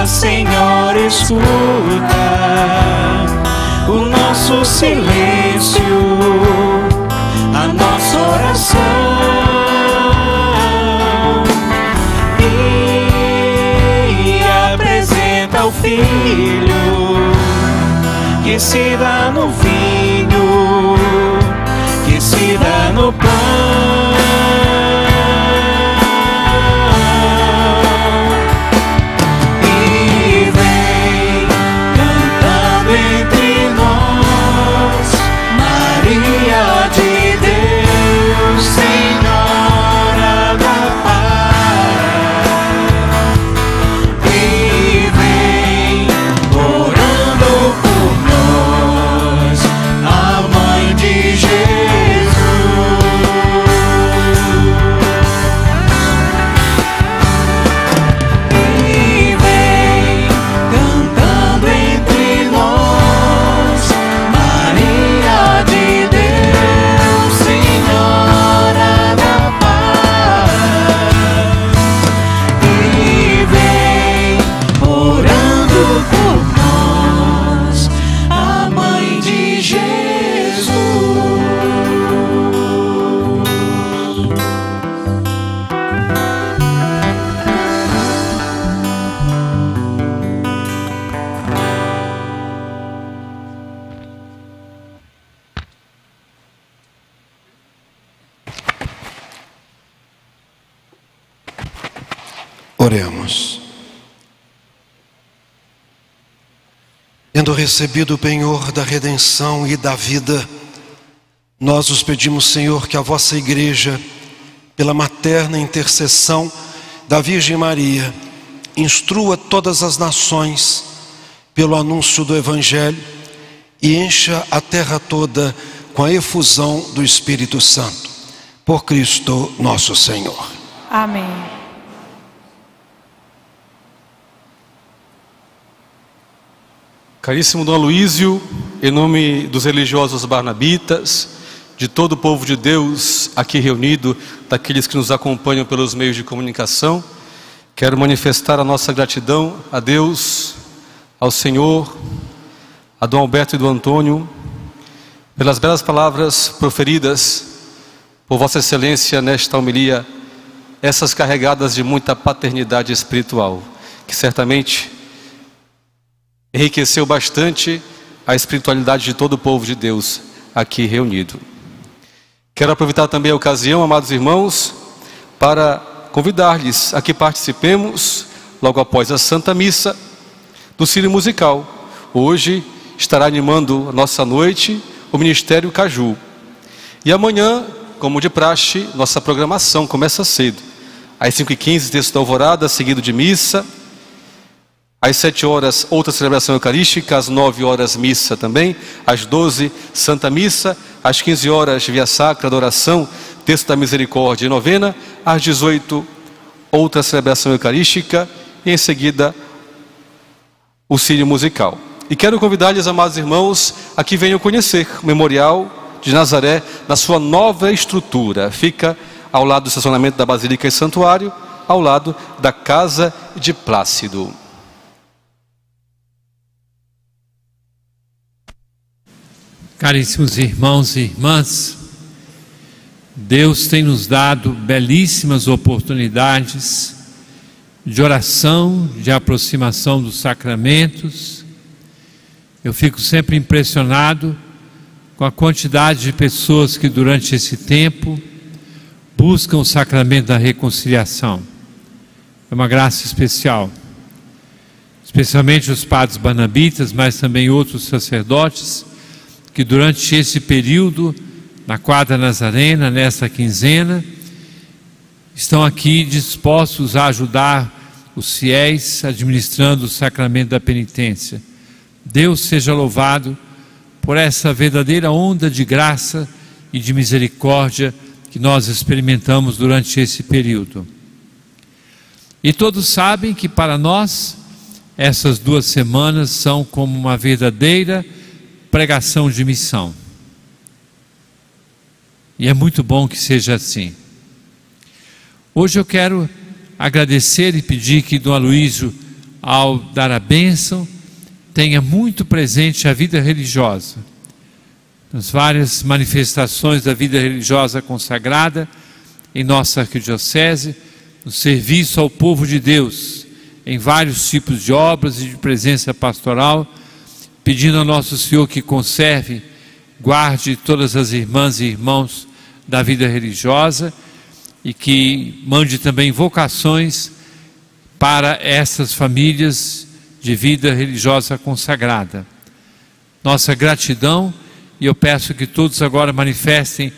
Senhor, escuta o nosso silêncio, a nossa oração, e apresenta ao Filho que se dá no vinho, que se dá no pão. Tendo recebido o penhor da redenção e da vida, nós os pedimos, Senhor, que a vossa igreja, pela materna intercessão da Virgem Maria, instrua todas as nações pelo anúncio do Evangelho e encha a terra toda com a efusão do Espírito Santo. Por Cristo nosso Senhor. Amém. Caríssimo Dom Aloísio, em nome dos religiosos barnabitas, de todo o povo de Deus aqui reunido, daqueles que nos acompanham pelos meios de comunicação, quero manifestar a nossa gratidão a Deus, ao Senhor, a Dom Alberto e Dom Antônio, pelas belas palavras proferidas por Vossa Excelência nesta homilia, essas carregadas de muita paternidade espiritual, que certamente enriqueceu bastante a espiritualidade de todo o povo de Deus aqui reunido. Quero aproveitar também a ocasião, amados irmãos, para convidar-lhes a que participemos, logo após a Santa Missa, do Círio Musical. Hoje estará animando a nossa noite o Ministério Caju. E amanhã, como de praxe, nossa programação começa cedo. Às 5h15, texto da Alvorada, seguido de missa. Às 7h, outra celebração eucarística, às 9h, missa também, às 12h, Santa Missa, às 15h, Via Sacra, adoração, Terço da Misericórdia e novena, às 18h, outra celebração eucarística e em seguida o Círio Musical. E quero convidar-lhes, amados irmãos, a que venham conhecer o Memorial de Nazaré na sua nova estrutura. Fica ao lado do estacionamento da Basílica e Santuário, ao lado da Casa de Plácido. Caríssimos irmãos e irmãs, Deus tem nos dado belíssimas oportunidades de oração, de aproximação dos sacramentos. Eu fico sempre impressionado com a quantidade de pessoas que durante esse tempo buscam o sacramento da reconciliação. É uma graça especial. Especialmente os padres barnabitas, mas também outros sacerdotes, que durante esse período, na quadra nazarena, nesta quinzena, estão aqui dispostos a ajudar os fiéis administrando o sacramento da penitência. Deus seja louvado por essa verdadeira onda de graça e de misericórdia que nós experimentamos durante esse período. E todos sabem que para nós, essas 2 semanas são como uma verdadeira pregação de missão. E é muito bom que seja assim. Hoje eu quero agradecer e pedir que Dom Aloísio ao dar a bênção, tenha muito presente a vida religiosa, nas várias manifestações da vida religiosa consagrada em nossa arquidiocese, no serviço ao povo de Deus, em vários tipos de obras e de presença pastoral, pedindo ao Nosso Senhor que conserve, guarde todas as irmãs e irmãos da vida religiosa e que mande também vocações para essas famílias de vida religiosa consagrada. Nossa gratidão, e eu peço que todos agora manifestem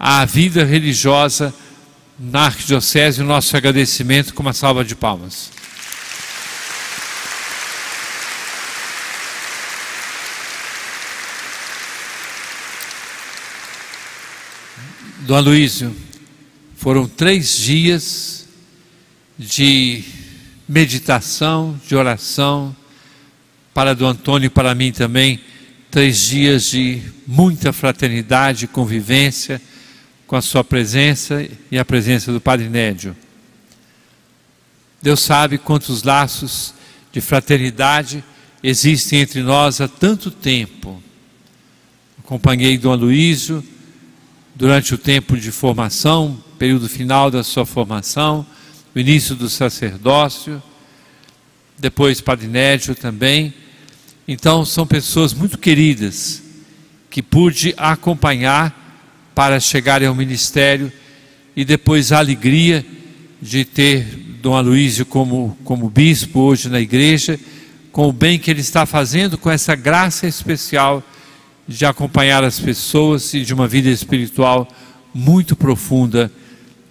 a vida religiosa na Arquidiocese, o nosso agradecimento com uma salva de palmas. Dom Aloísio, foram 3 dias de meditação, de oração, para Dom Antônio e para mim também, 3 dias de muita fraternidade, convivência com a sua presença e a presença do Padre Nédio. Deus sabe quantos laços de fraternidade existem entre nós há tanto tempo. Acompanhei Dom Aloísio durante o tempo de formação, período final da sua formação, o início do sacerdócio, depois Padre Nédio também. Então são pessoas muito queridas, que pude acompanhar para chegarem ao ministério, e depois a alegria de ter Dom Aloísio como bispo hoje na igreja, com o bem que ele está fazendo, com essa graça especial de acompanhar as pessoas e de uma vida espiritual muito profunda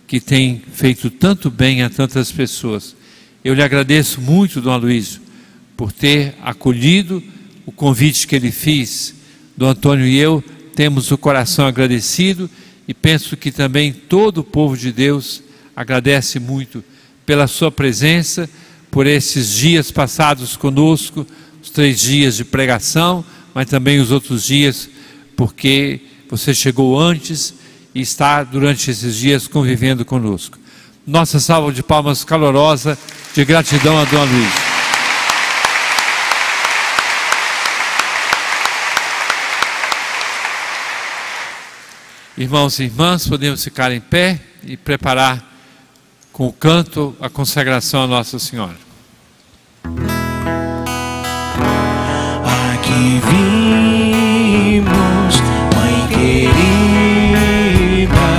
que tem feito tanto bem a tantas pessoas. Eu lhe agradeço muito, Dom Aloísio, por ter acolhido o convite que ele fez. Dom Antônio e eu temos o coração agradecido e penso que também todo o povo de Deus agradece muito pela sua presença, por esses dias passados conosco, os 3 dias de pregação, mas também os outros dias, porque você chegou antes e está durante esses dias convivendo conosco. Nossa salva de palmas calorosa de gratidão a Dom Luiz. Irmãos e irmãs, podemos ficar em pé e preparar com o canto a consagração a Nossa Senhora. Aqui vimos, Mãe querida,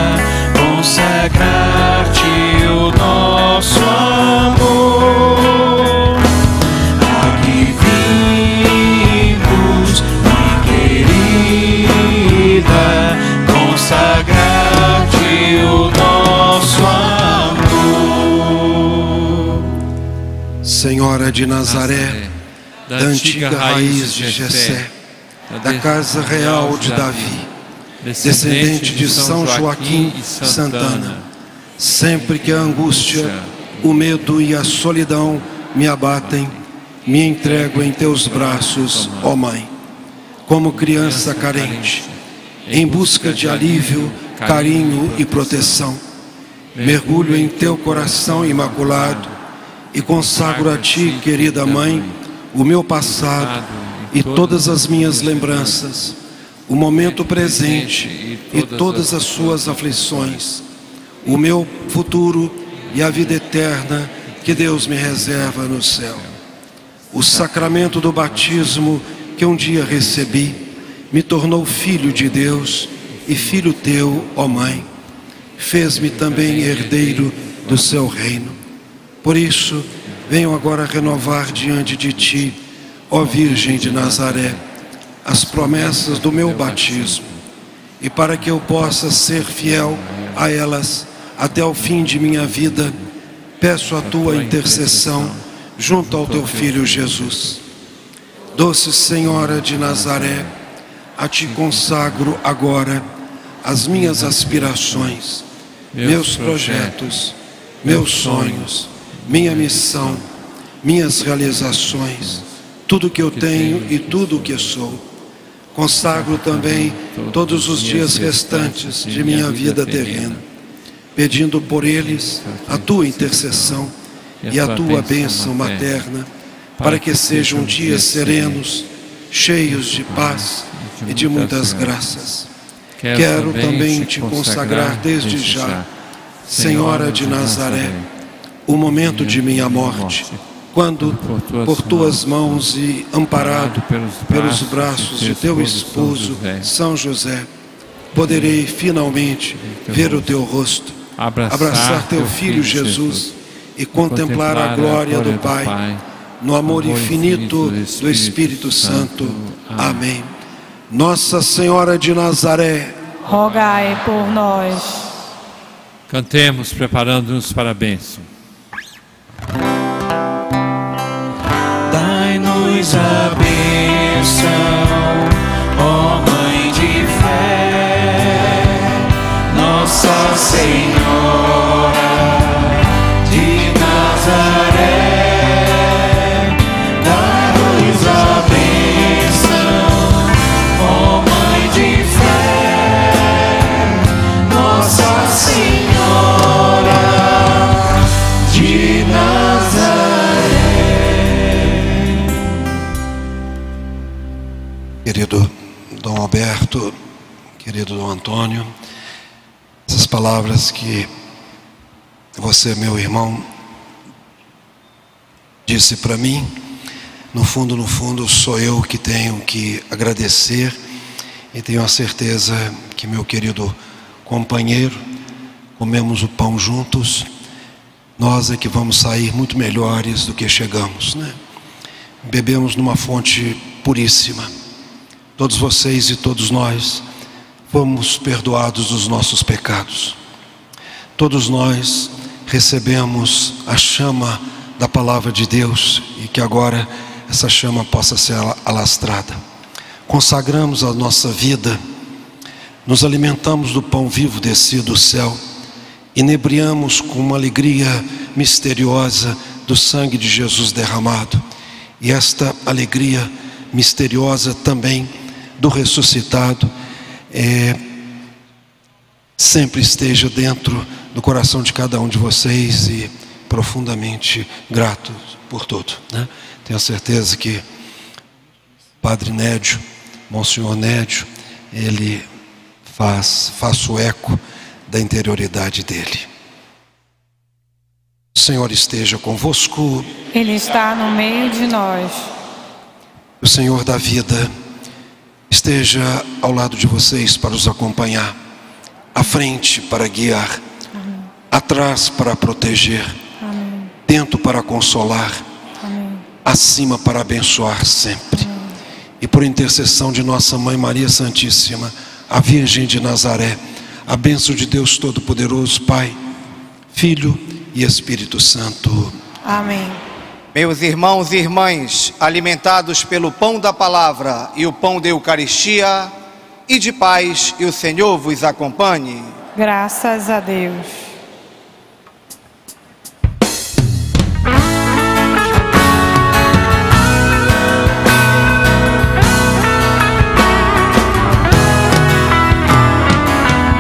consagrar-te o nosso amor. Aqui vimos, Mãe querida, consagrar-te o nosso amor. Senhora de Nazaré, da antiga raiz de Jessé, da casa real de Davi, descendente de São Joaquim e Santana, sempre que a angústia, o medo e a solidão me abatem, me entrego em teus braços, ó Mãe, como criança carente, em busca de alívio, carinho e proteção. Mergulho em teu coração imaculado e consagro a ti, querida Mãe, o meu passado e todas as minhas lembranças, o momento presente e todas as suas aflições, o meu futuro e a vida eterna que Deus me reserva no céu. O sacramento do batismo que um dia recebi me tornou filho de Deus e filho teu, ó Mãe. Fez-me também herdeiro do seu reino. Por isso, venho agora renovar diante de ti, ó Virgem de Nazaré, as promessas do meu batismo, e para que eu possa ser fiel a elas até o fim de minha vida, peço a tua intercessão junto ao teu Filho Jesus. Doce Senhora de Nazaré, a ti consagro agora as minhas aspirações, meus projetos, meus sonhos, minha missão, minhas realizações, tudo que eu tenho e tudo que sou. Consagro também todos os dias restantes de minha vida terrena, pedindo por eles a tua intercessão e a tua bênção materna, para que sejam dias serenos, cheios de paz e de muitas graças. Quero também te consagrar desde já, Senhora de Nazaré, o momento de minha morte, quando, por tuas mãos e amparado pelos braços de teu esposo, São José, poderei finalmente ver o teu rosto, abraçar teu filho Jesus e contemplar a glória do Pai, no amor infinito do Espírito Santo. Amém. Nossa Senhora de Nazaré, rogai por nós. Cantemos preparando-nos para a bênção. Dai-nos a bênção, ó Mãe de fé, Nossa Senhora de Nazaré. Querido Dom Alberto, querido Dom Antônio, essas palavras que você, meu irmão, disse para mim, no fundo, sou eu que tenho que agradecer e tenho a certeza que, meu querido companheiro, comemos o pão juntos, nós é que vamos sair muito melhores do que chegamos, né? Bebemos numa fonte puríssima. Todos vocês e todos nós fomos perdoados dos nossos pecados. Todos nós recebemos a chama da palavra de Deus e que agora essa chama possa ser alastrada. Consagramos a nossa vida, nos alimentamos do pão vivo descido do céu, inebriamos com uma alegria misteriosa do sangue de Jesus derramado. E esta alegria misteriosa também do ressuscitado sempre esteja dentro do coração de cada um de vocês e profundamente grato por tudo, né? Tenho certeza que Padre Nédio, Monsenhor Nédio, ele faz o eco da interioridade dele. O Senhor esteja convosco. Ele está no meio de nós. O Senhor da vida esteja ao lado de vocês para os acompanhar, à frente para guiar, amém, atrás para proteger, amém, dentro para consolar, amém, acima para abençoar sempre. Amém. E por intercessão de Nossa Mãe Maria Santíssima, a Virgem de Nazaré, a bênção de Deus Todo-Poderoso, Pai, Filho e Espírito Santo. Amém. Meus irmãos e irmãs, alimentados pelo pão da palavra e o pão da Eucaristia, e de paz, e o Senhor vos acompanhe. Graças a Deus.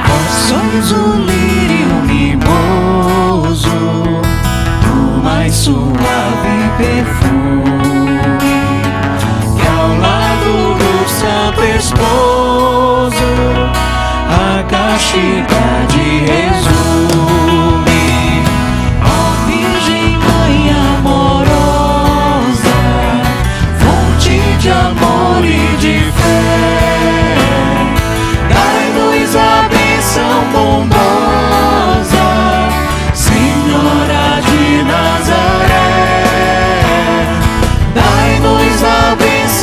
Nós somos o lírio mimoso do mais suave perfume, que ao lado do Santo Esposo a castidade resume.